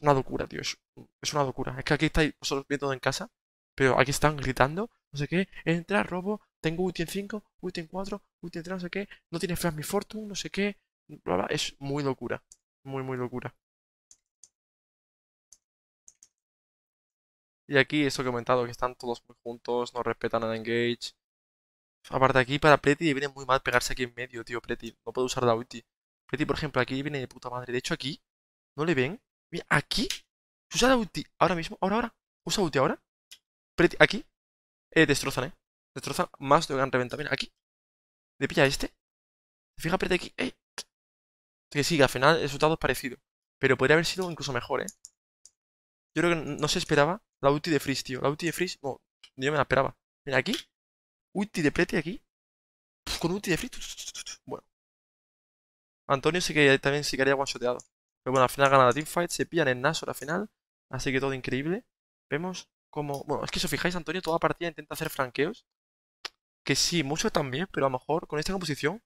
una locura, tío. Es, es una locura. Es que aquí estáis vosotros viendo todo en casa, pero aquí están gritando, no sé qué, entra, robo, tengo ulti en cinco, ulti en cuatro, ulti en tres, no sé qué, no tiene flash mi Fortune, no sé qué, bla, bla. Es muy locura. Muy, muy locura. Y aquí eso que he comentado, que están todos muy juntos, no respetan el engage. Aparte aquí para Pretty viene muy mal pegarse aquí en medio, tío, Pretty. No puedo usar la ulti. Pretty, por ejemplo, aquí viene de puta madre. De hecho, aquí, ¿no le ven? Mira, aquí, usa la ulti ahora mismo, ahora, ahora. Usa ulti ahora. Pretty, aquí, eh, destrozan, eh. Destrozan más de lo que han reventado. Mira, aquí. Le pilla este. Fija Pretty aquí, eh. Que sí, que al final el resultado es parecido. Pero podría haber sido incluso mejor, eh. Yo creo que no se esperaba la ulti de Freeze, tío. La ulti de Freeze, no, yo me la esperaba. Mira, aquí. Ulti de Pretty aquí. Pff, con ulti de Free. Bueno. Antonio sí que también se quedaría one-shoteado. Pero bueno, al final gana la teamfight. Se pillan en Nashor al final. Así que todo increíble. Vemos como... Bueno, es que si os fijáis, Antonio toda partida intenta hacer franqueos. Que sí, muchos también. Pero a lo mejor con esta composición...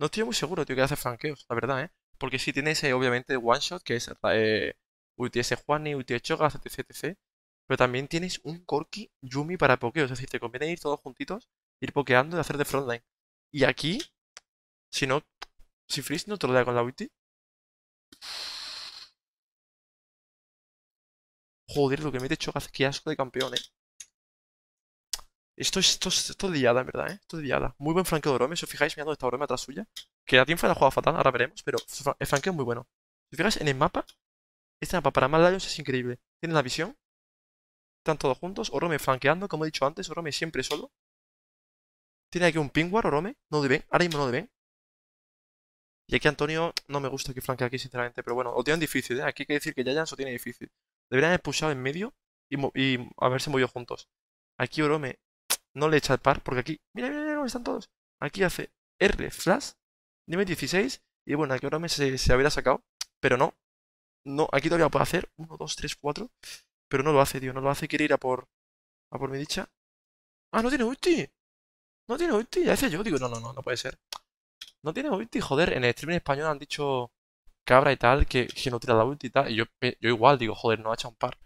No estoy muy seguro, tío, que hace franqueos. La verdad, ¿eh? Porque sí tiene ese, obviamente, one-shot. Que es eh, ulti de Sejuani, ulti de Cho'Gath, etc, etcétera. Pero también tienes un Corki Yuumi para pokeo. Es decir, te conviene ir todos juntitos, ir pokeando y hacer de frontline. Y aquí, si no, si Freeze no te lo da con la ulti. Joder, lo que mete Cho'Gath, qué asco de campeón, eh. Esto es esto, esto de liada, en verdad, eh. Esto es liada. Muy buen flanqueo de Orome. Si os fijáis, mirando esta Orome atrás suya. Que la teamfight la juega fatal, ahora veremos. Pero el flanqueo es muy bueno. Si os fijáis en el mapa, este mapa para Mad Lions es increíble. Tienen la visión. Están todos juntos, Orome flanqueando, como he dicho antes, Orome siempre solo. Tiene aquí un pingüar, Orome, no deben, ahora mismo no deben. Y aquí Antonio, no me gusta que flanquee aquí, sinceramente, pero bueno, lo tienen difícil, ¿eh? Aquí hay que decir que Giants lo tiene difícil. Deberían haber pushado en medio y, y haberse movido juntos. Aquí Orome no le echa el par, porque aquí, mira, mira, mira, dónde están todos. Aquí hace R, flash, nivel dieciséis, y bueno, aquí Orome se, se habría sacado, pero no. No, aquí todavía puede hacer, uno, dos, tres, cuatro... Pero no lo hace, tío, no lo hace, quiere ir a por... A por Medicha. ¡Ah, no tiene ulti! ¡No tiene ulti! Ya decía yo, digo, no, no, no, no puede ser. No tiene ulti, joder, en el stream en español han dicho... Cabra y tal, que, que no tira la ulti y tal. Y yo, yo igual digo, joder, no ha echado un par.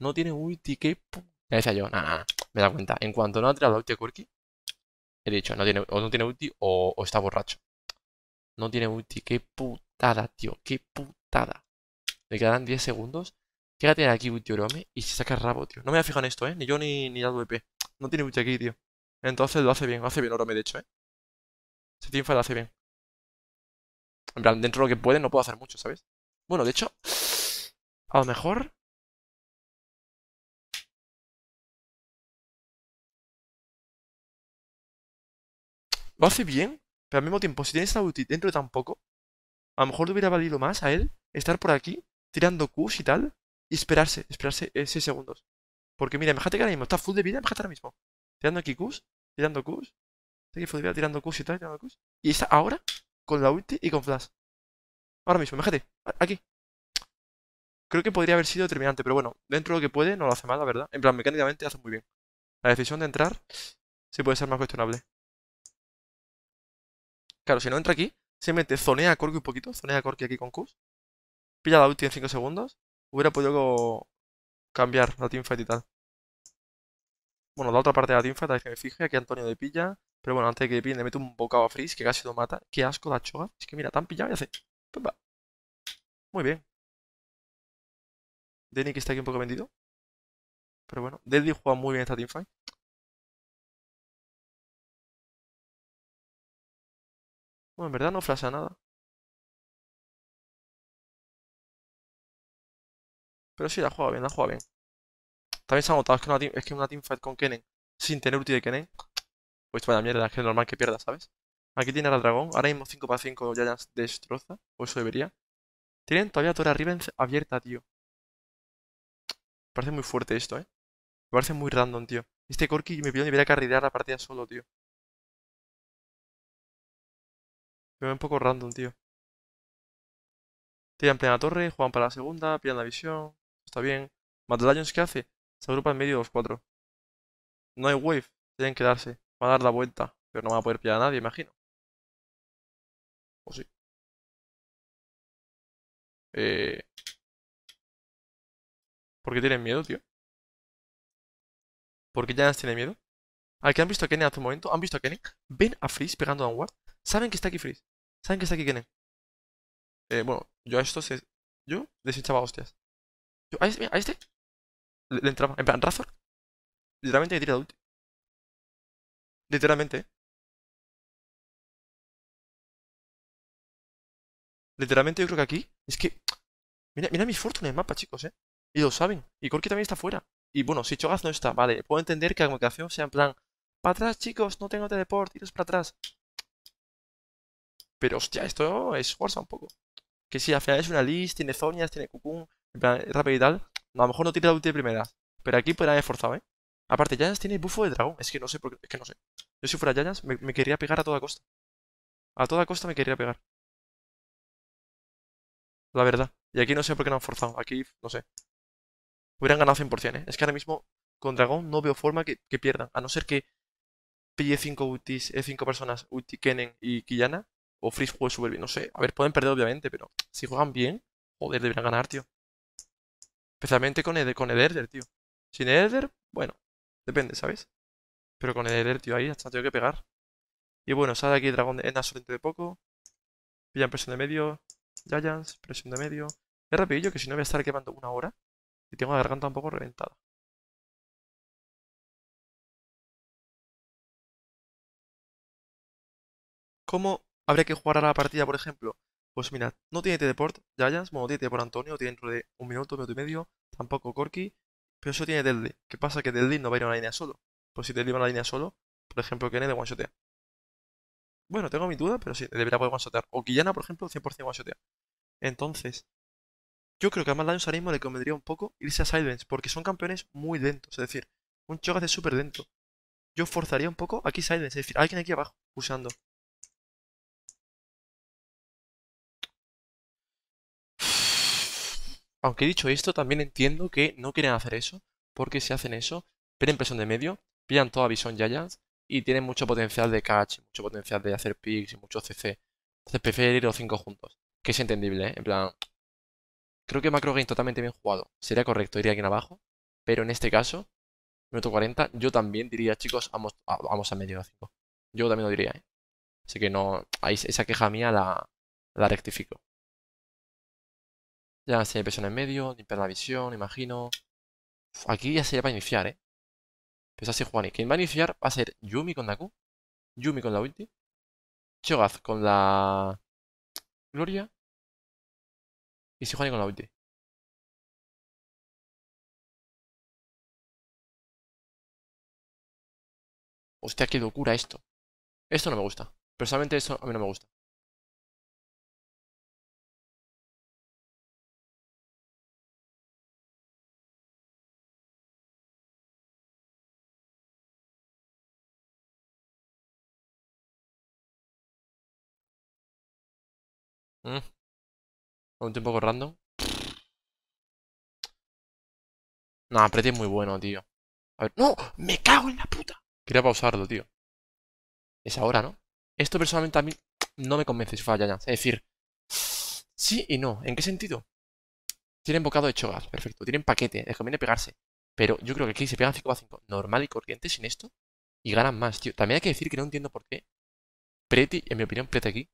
No tiene ulti, que... Ya decía yo, nada, nada, me da cuenta. En cuanto no ha tirado la ulti a Corki, he dicho, no tiene, o no tiene ulti o, o está borracho. No tiene ulti, qué putada, tío, qué putada. Me quedan diez segundos. Fíjate aquí ulti Orome y se saca el rabo, tío. No me había fijado en esto, ¿eh? Ni yo ni, ni la W P. No tiene ulti aquí, tío. Entonces lo hace bien, lo hace bien Orome, de hecho, ¿eh? Ese teamfight lo hace bien. En plan, dentro de lo que puede no puedo hacer mucho, ¿sabes? Bueno, de hecho, a lo mejor... Lo hace bien, pero al mismo tiempo, si tiene esta ulti dentro de tan poco, a lo mejor le hubiera valido más a él estar por aquí, tirando Qs y tal... Y esperarse, esperarse eh, seis segundos. Porque mira, imagínate que ahora mismo está full de vida, imagínate ahora mismo. Tirando aquí Qs, tirando Qs. Está aquí full de vida, tirando Qs y tal, tirando Qs. Y está ahora con la ulti y con flash. Ahora mismo, imagínate, aquí. Creo que podría haber sido determinante, pero bueno, dentro de lo que puede no lo hace mal, la verdad. En plan, mecánicamente hace muy bien. La decisión de entrar sí puede ser más cuestionable. Claro, si no entra aquí, simplemente zonea a Corki un poquito, zonea a Corki aquí con Qs. Pilla la ulti en cinco segundos. Hubiera podido cambiar la teamfight y tal. Bueno, la otra parte de la teamfight, es que me fije, aquí Antonio le pilla. Pero bueno, antes de que le pillen le mete un bocado a Freeze, que casi lo mata. Qué asco la Cho'Gath. Es que mira, tan pillado y hace... Papá. Muy bien. Denny que está aquí un poco vendido. Pero bueno, Deldi juega muy bien esta teamfight. Bueno, en verdad no flasha nada. Pero sí, la juega bien, la juega bien. También se ha notado, es que una, team, es que una teamfight con Kennen sin tener ulti de Kennen, pues vaya mierda, es que es normal que pierda, ¿sabes? Aquí tiene al dragón, ahora mismo cinco para cinco Giants destroza, o eso debería. Tienen todavía Torre Riven abierta, tío. Me parece muy fuerte esto, ¿eh? Me parece muy random, tío. Este Corki, en mi opinión, debería carrilear la partida solo, tío. Pero es un poco random, tío. Tiran plena torre, juegan para la segunda, pillan la visión. Está bien. Mad Lions, ¿qué hace? Se agrupa en medio de los cuatro. No hay wave, tienen que darse. Van a dar la vuelta, pero no van a poder pillar a nadie, imagino. O sí. Eh... ¿Por qué tienen miedo, tío? ¿Por qué Giants tiene miedo? Al que han visto a Kennen hace un momento, han visto a Kennen, ven a Freeze pegando a un ward. Saben que está aquí Freeze, saben que está aquí Kennen. Eh, bueno, yo a esto se... Yo desechaba hostias. Yo a este, mira, a este le, le entraba, en plan, Razor. Literalmente me tira de ulti. Literalmente, eh. Literalmente yo creo que aquí, es que... Mira, mira Miss Fortune en el mapa, chicos, eh. Y lo saben, y Corki también está fuera. Y bueno, si Cho'Gath no está, vale, puedo entender que la comunicación sea en plan, para atrás chicos, no tengo teleport, iros para atrás. Pero hostia, esto es fuerza un poco. Que sí, al final es una list, tiene zonas, tiene cucún, en plan, rápido y tal. A lo mejor no tiene la ulti de primera, pero aquí podría haber forzado, ¿eh? Aparte, Giants tiene bufo de dragón, es que no sé por qué, es que no sé. Yo si fuera Giants me, me querría pegar a toda costa. A toda costa me querría pegar. La verdad. Y aquí no sé por qué no han forzado, aquí no sé. Hubieran ganado cien por cien, ¿eh? Es que ahora mismo con dragón no veo forma que, que pierdan. A no ser que pille cinco ultis, cinco personas, ulti Kennen y Qiyana. O Freeze juegue súper bien, no sé. A ver, pueden perder obviamente, pero si juegan bien, joder, deberían ganar, tío. Especialmente con el, con el Herder, tío. Sin el Herder, bueno, depende, ¿sabes? Pero con el Herder, tío, ahí hasta tengo que pegar. Y bueno, sale aquí el dragón de Nashor dentro de poco. Pillan presión de medio. Giants, presión de medio. Es rapidillo que si no voy a estar quemando una hora. Y tengo la garganta un poco reventada. ¿Cómo habría que jugar a la partida, por ejemplo? Pues mira, no tiene teleport Giants, bueno, tiene teleport Antonio, tiene dentro de un minuto, un minuto y medio, tampoco Corki, pero eso tiene Deldi. ¿Qué pasa? Que Deldi no va a ir a una línea solo. Pues si Deldi va a una línea solo, por ejemplo, Kennen de one-shotea. Bueno, tengo mi duda, pero sí, debería poder one-shotear. O Qiyana, por ejemplo, cien por cien one-shotea. Entonces... yo creo que a Mad Lions ahora mismo le convendría un poco irse a Silence, porque son campeones muy lentos, es decir, un Cho'Gath es súper lento. Yo forzaría un poco aquí Silence, es decir, alguien aquí abajo, usando. Aunque he dicho esto, también entiendo que no quieren hacer eso, porque si hacen eso, pierden presión de medio, pillan toda visión Giants, y tienen mucho potencial de catch, mucho potencial de hacer picks y mucho C C. Entonces prefiero ir los cinco juntos, que es entendible, ¿eh? En plan... creo que macro game totalmente bien jugado. Sería correcto, iría aquí en abajo. Pero en este caso, minuto cuarenta, yo también diría, chicos, vamos a, vamos a medio de cinco. Yo también lo diría, ¿eh? Así que no, ahí, esa queja mía la, la rectifico. Ya se presión en medio, limpiar la visión, imagino. Uf, aquí ya sería para iniciar, ¿eh? Pues así Sejuani. Quien va a iniciar va a ser Yuumi con la Q. Yuumi con la ulti. Cho'Gath con la... Gloria. Y Sejuani con la ulti. Hostia, qué locura esto. Esto no me gusta. Personalmente esto a mí no me gusta. Mm. Un poco random. Nah, Pretty es muy bueno, tío. A ver... ¡No! ¡Me cago en la puta! Quería pausarlo, tío. Es ahora, ¿no? Esto personalmente a mí no me convence si fuera Giants. Es decir... sí y no. ¿En qué sentido? Tienen bocado de Cho'Gath. Perfecto. Tienen paquete. Les conviene pegarse. Pero yo creo que aquí se pegan cinco a cinco. Normal y corriente sin esto. Y ganan más, tío. También hay que decir que no entiendo por qué Pretty, en mi opinión, Pretty aquí.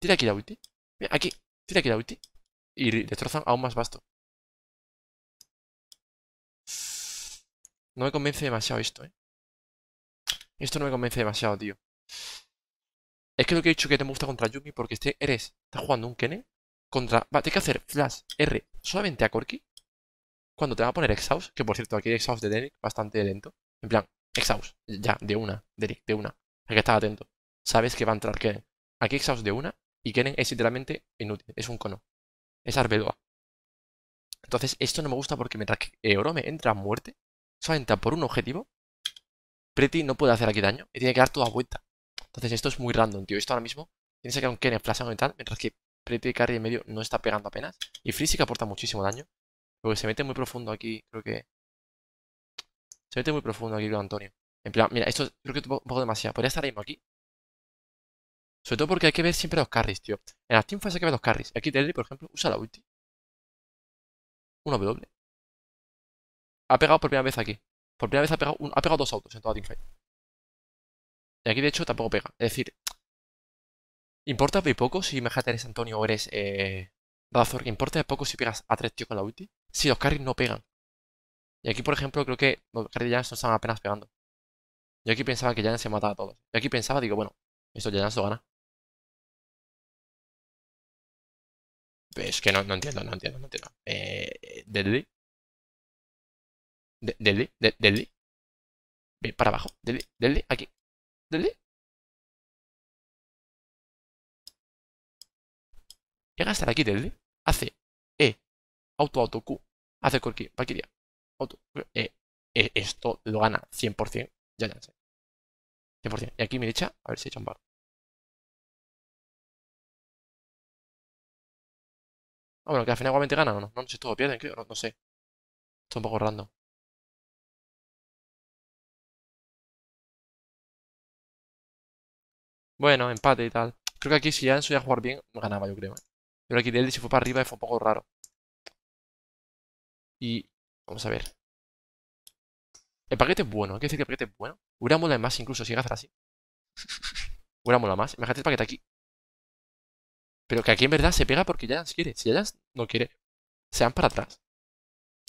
Tira aquí la ulti. Mira, aquí... Tira aquí la ulti y destrozan aún más Basto. No me convence demasiado esto, eh. Esto no me convence demasiado, tío. Es que lo que he dicho que te gusta contra Yuumi, porque este eres, estás jugando un Kennen contra... Va, tienes que hacer Flash R solamente a Corki cuando te va a poner Exhaust, que por cierto aquí hay Exhaust de Derek bastante lento. En plan, Exhaust, ya, de una, Derek, de una. Hay que estar atento. Sabes que va a entrar Kennen. Aquí Exhaust de una y Kennen es literalmente inútil, es un cono. Es Arbeloa. Entonces esto no me gusta porque mientras que Orome entra a muerte, solamente por un objetivo, Pretty no puede hacer aquí daño y tiene que dar toda vuelta. Entonces esto es muy random, tío. Esto ahora mismo tiene que sacar un Kennen flashando y tal, mientras que Pretty carry en medio no está pegando apenas. Y Freeze sí que aporta muchísimo daño, porque se mete muy profundo aquí, creo que... Se mete muy profundo aquí con Antonio. En plan, mira, esto creo que es un poco demasiado. Podría estar ahí mismo aquí. Sobre todo porque hay que ver siempre los carries, tío. En la teamfight hay que ver los carries. Aquí Deldi, por ejemplo, usa la ulti. Una W. Ha pegado por primera vez aquí. Por primera vez ha pegado, un, ha pegado dos autos en toda teamfight. Y aquí de hecho tampoco pega. Es decir, importa muy poco si imagínate eres Antonio o eres eh, Razor. Importa de poco si pegas a tres tíos con la ulti. Si los carries no pegan. Y aquí por ejemplo creo que los carries de Giants no estaban apenas pegando. Yo aquí pensaba que Giants se mataba a todos. Yo aquí pensaba, digo, bueno, esto Giants lo gana. Es que no, no entiendo, no entiendo, no entiendo. Eh, Deldi. De, Deldi, de, Deldi. Bien, para abajo. Deldi, Deldi, aquí. Deldi. Llega a estar aquí, Deldi. Hace E. Auto, auto, Q. Hace Corki, Valkyria. Auto, E. E. Esto lo gana cien por cien. Ya, ya, sí. cien por cien. Y aquí Medicha, a ver si he hecho un bar. Ah, bueno, que al final igualmente ganan o no. No, no sé si todo pierden, creo. No, no sé. Esto es un poco random. Bueno, empate y tal. Creo que aquí si ya en suya jugar bien, ganaba, yo creo, ¿eh? Pero aquí Deldi se fue para arriba y fue un poco raro. Y... vamos a ver. El paquete es bueno, hay que decir que el paquete es bueno. Hubiera molado más incluso si llega a hacer así. Hubiera molado más. Imagínate el paquete aquí. Pero que aquí en verdad se pega porque Giants quiere. Si Giants no quiere, se van para atrás.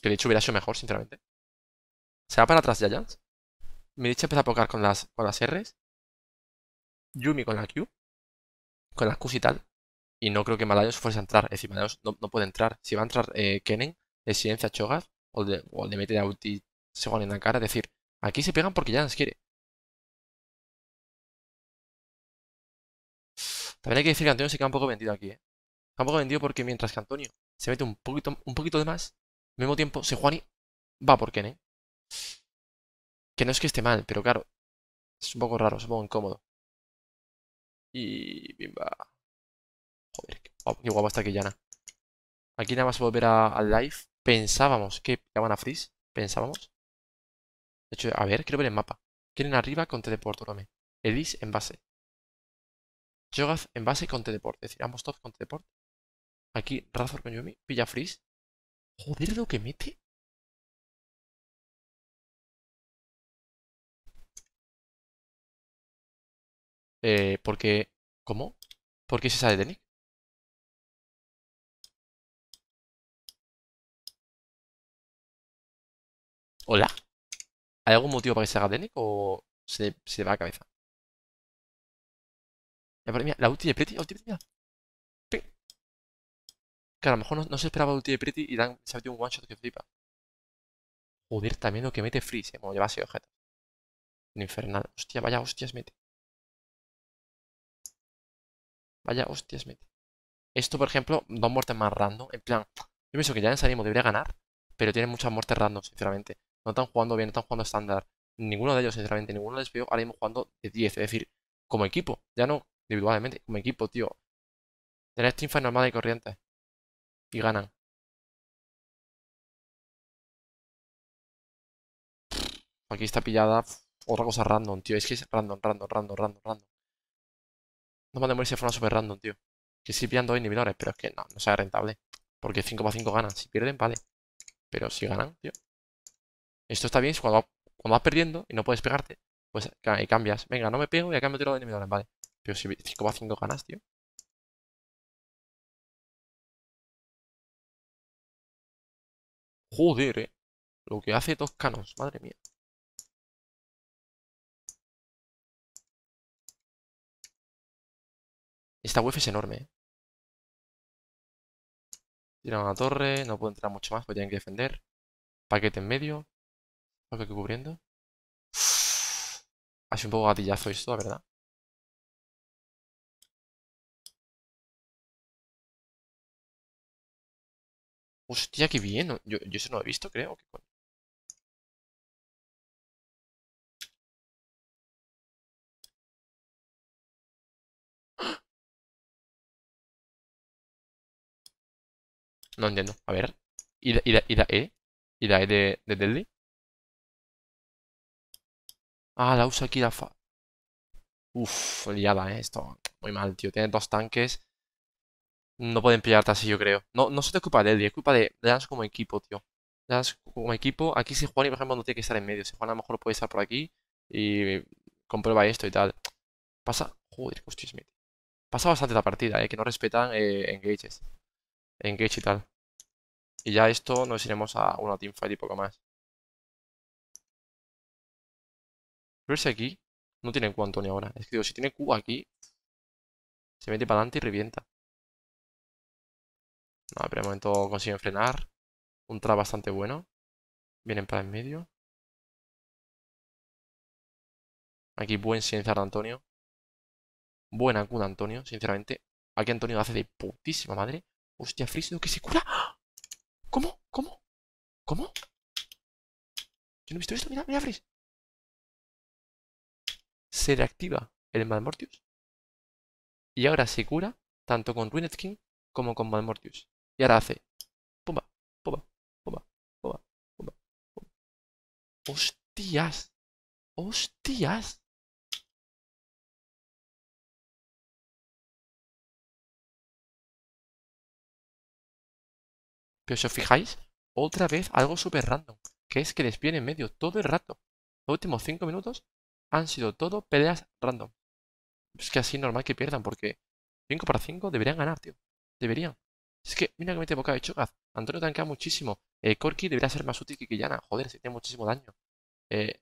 Que de hecho hubiera sido mejor, sinceramente. Se va para atrás Giants. Medicha empieza a pocar con las, con las R's. Yuumi con la Q, con las Qs y tal, y no creo que Mad Lions fuese a entrar, es decir, Mad Lions no, no puede entrar. Si va a entrar eh, Kennen, le silencia a Cho'Gath, o le, o le mete la ulti Sejuani en la cara, es decir, aquí se pegan porque ya nos quiere. También hay que decir que Antonio se queda un poco vendido aquí, ¿eh? Un poco vendido porque mientras que Antonio se mete un poquito, un poquito de más, al mismo tiempo Sejuani va por Kennen. Que no es que esté mal, pero claro, es un poco raro, es un poco incómodo. Y... bimba. Joder, qué guapo, qué guapo está Qiyana. Aquí nada más volver al live. Pensábamos que pillaban a Freeze. Pensábamos. De hecho, a ver, quiero ver el mapa. Quieren arriba con Teleport, Orome. Edith en base. Cho'Gath en base con Teleport. Es decir, ambos top con Teleport. Aquí Razor con Yuumi. Pilla Freeze. Joder, lo que mete. Eh, porque... ¿Cómo? ¿Por qué se sale de Nick? ¿Hola? ¿Hay algún motivo para que se haga de Nick o se, se va a la cabeza? Mira, la ulti de Pretty, la ulti de Pretty, mira. Que a lo mejor no, no se esperaba la ulti de Pretty y dan, se ha metido un one shot que flipa. Joder, también lo que mete Freeze, eh. Bueno, lleva así objetos. Un infernal. Hostia, vaya hostias mete. Vaya, hostias, mete. Esto, por ejemplo, dos muertes más random. En plan, yo pienso que ya en Sanimo debería ganar, pero tienen muchas muertes random, sinceramente. No están jugando bien, no están jugando estándar. Ninguno de ellos, sinceramente, ninguno les veo ahora mismo jugando de diez. Es decir, como equipo, ya no individualmente, como equipo, tío. Tener teamfight normal y corriente. Y ganan. Aquí está pillada otra cosa random, tío. Es que es random, random, random, random, random. No me han de morir de forma super random, tío. Que sí pillan dos inhibidores, pero es que no, no sea rentable. Porque cinco por cinco ganan. Si pierden, vale. Pero si ganan, tío. Esto está bien, es cuando, cuando vas perdiendo y no puedes pegarte, pues cambias. Venga, no me pego y a cambio tiro dos inhibidores, vale. Pero si cinco por cinco ganas, tío. Joder, eh. Lo que hace Toscanos, madre mía. Esta web es enorme, eh. Tiran una torre, no pueden entrar mucho más, pero tienen que defender. Paquete en medio. Falco aquí cubriendo. Uf. Ha sido un poco gatillazo esto, la verdad. Hostia, qué bien. Yo, yo eso no lo he visto, creo. ¿Qué coño? No entiendo. A ver. ¿Y la, y la, y la E? ¿Y la E de, de Deldi? Ah, la usa aquí la fa... Uf, liada, eh. Esto muy mal, tío. Tiene dos tanques. No pueden pillarte así, yo creo. No, no se te ocupa de Deldi, es culpa de Lance como equipo, tío. Lance como equipo. Aquí si Juan, por ejemplo, no tiene que estar en medio. Si Juan a lo mejor puede estar por aquí y comprueba esto y tal. Pasa... Joder, hostias, mate. Pasa bastante la partida, eh. Que no respetan eh, engages. Engage y tal. Y ya esto nos iremos a una teamfight y poco más. Pero si aquí... No tiene Q Antonio ahora. Es que digo, si tiene Q aquí... Se mete para adelante y revienta. No, pero de momento consiguen frenar. Un trap bastante bueno. Vienen para en medio. Aquí buen silenciar de Antonio. Buena Q de Antonio, sinceramente. Aquí Antonio lo hace de putísima madre. Hostia, Freeze, ¿no? Que se cura. ¿Cómo? ¿Cómo? ¿Cómo? Yo no he visto esto. Mira, mira, Freeze. Se reactiva el Malmortius. Y ahora se cura tanto con Ruined King como con Malmortius. Y ahora hace... Pumba, pumba, pumba, pumba, pumba, pumba. ¡Hostias! ¡Hostias! Pero si os fijáis, otra vez algo súper random. Que es que les viene en medio todo el rato. Los últimos cinco minutos han sido todo peleas random. Es que así es normal que pierdan porque cinco para cinco deberían ganar, tío. Deberían. Es que, mira que mete boca de Cho'Gath. Antonio tanca muchísimo. Eh, Corki debería ser más útil que Qiyana. Joder, se tiene muchísimo daño. Eh,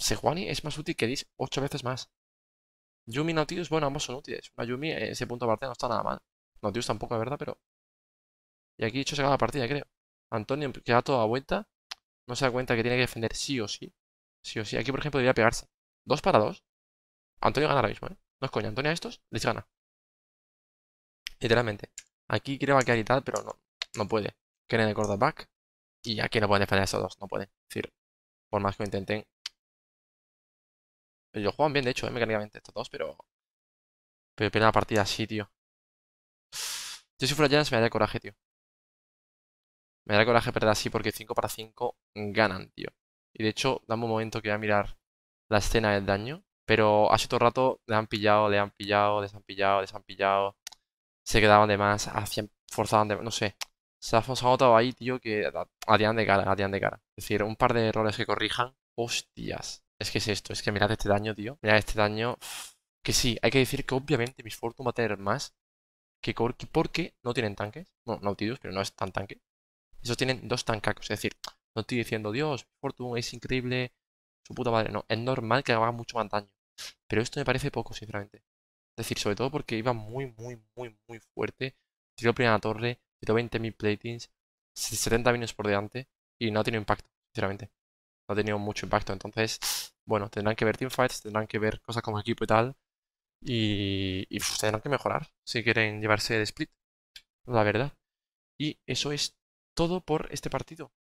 Sejuani es más útil que Edith ocho veces más. Yuumi y Nautilus, bueno, ambos son útiles. Una Yuumi en ese punto aparte no está nada mal. Nautilus tampoco, la verdad, pero... Y aquí hecho se acaba la partida, creo. Antonio, que da toda vuelta, no se da cuenta que tiene que defender sí o sí. Sí o sí. Aquí, por ejemplo, debería pegarse. Dos para dos. Antonio gana ahora mismo, ¿eh? No es coña. Antonio a estos les gana. Literalmente. Aquí creo que hay tal, pero no, no puede. Kennen el quarterback. Y aquí no pueden defender a esos dos. No pueden. Es decir, por más que lo intenten. Ellos juegan bien, de hecho, ¿eh? Mecánicamente estos dos, pero... Pero pierden la partida así, tío. Yo si fuera Giants me daría coraje, tío. Me daría coraje perder así porque cinco para cinco ganan, tío. Y de hecho, dame un momento que voy a mirar la escena del daño. Pero hace todo el rato le han pillado, le han pillado, les han pillado, les han pillado... Se quedaban de más, hacían, forzaban de más, no sé. Se ha forzado ahí, tío, que harían de cara, harían de cara. Es decir, un par de errores que corrijan. Hostias. Es que es esto, es que mirad este daño, tío. Mirad este daño. Que sí, hay que decir que obviamente Miss Fortune va a tener más que Corki porque no tienen tanques. Bueno, Nautilus, pero no es tan tanque. Esos tienen dos tancacos. Es decir, no estoy diciendo, Dios, Miss Fortune es increíble, su puta madre. No, es normal que haga mucho más daño. Pero esto me parece poco, sinceramente. Es decir, sobre todo porque iba muy, muy, muy, muy fuerte. Tiró primera torre, tiró veinte mil platings, setenta minions por delante y no ha tenido impacto, sinceramente. No ha tenido mucho impacto. Entonces, bueno, tendrán que ver teamfights, tendrán que ver cosas como equipo y tal. Y, y pues, tendrán que mejorar si quieren llevarse el split, la verdad. Y eso es todo por este partido.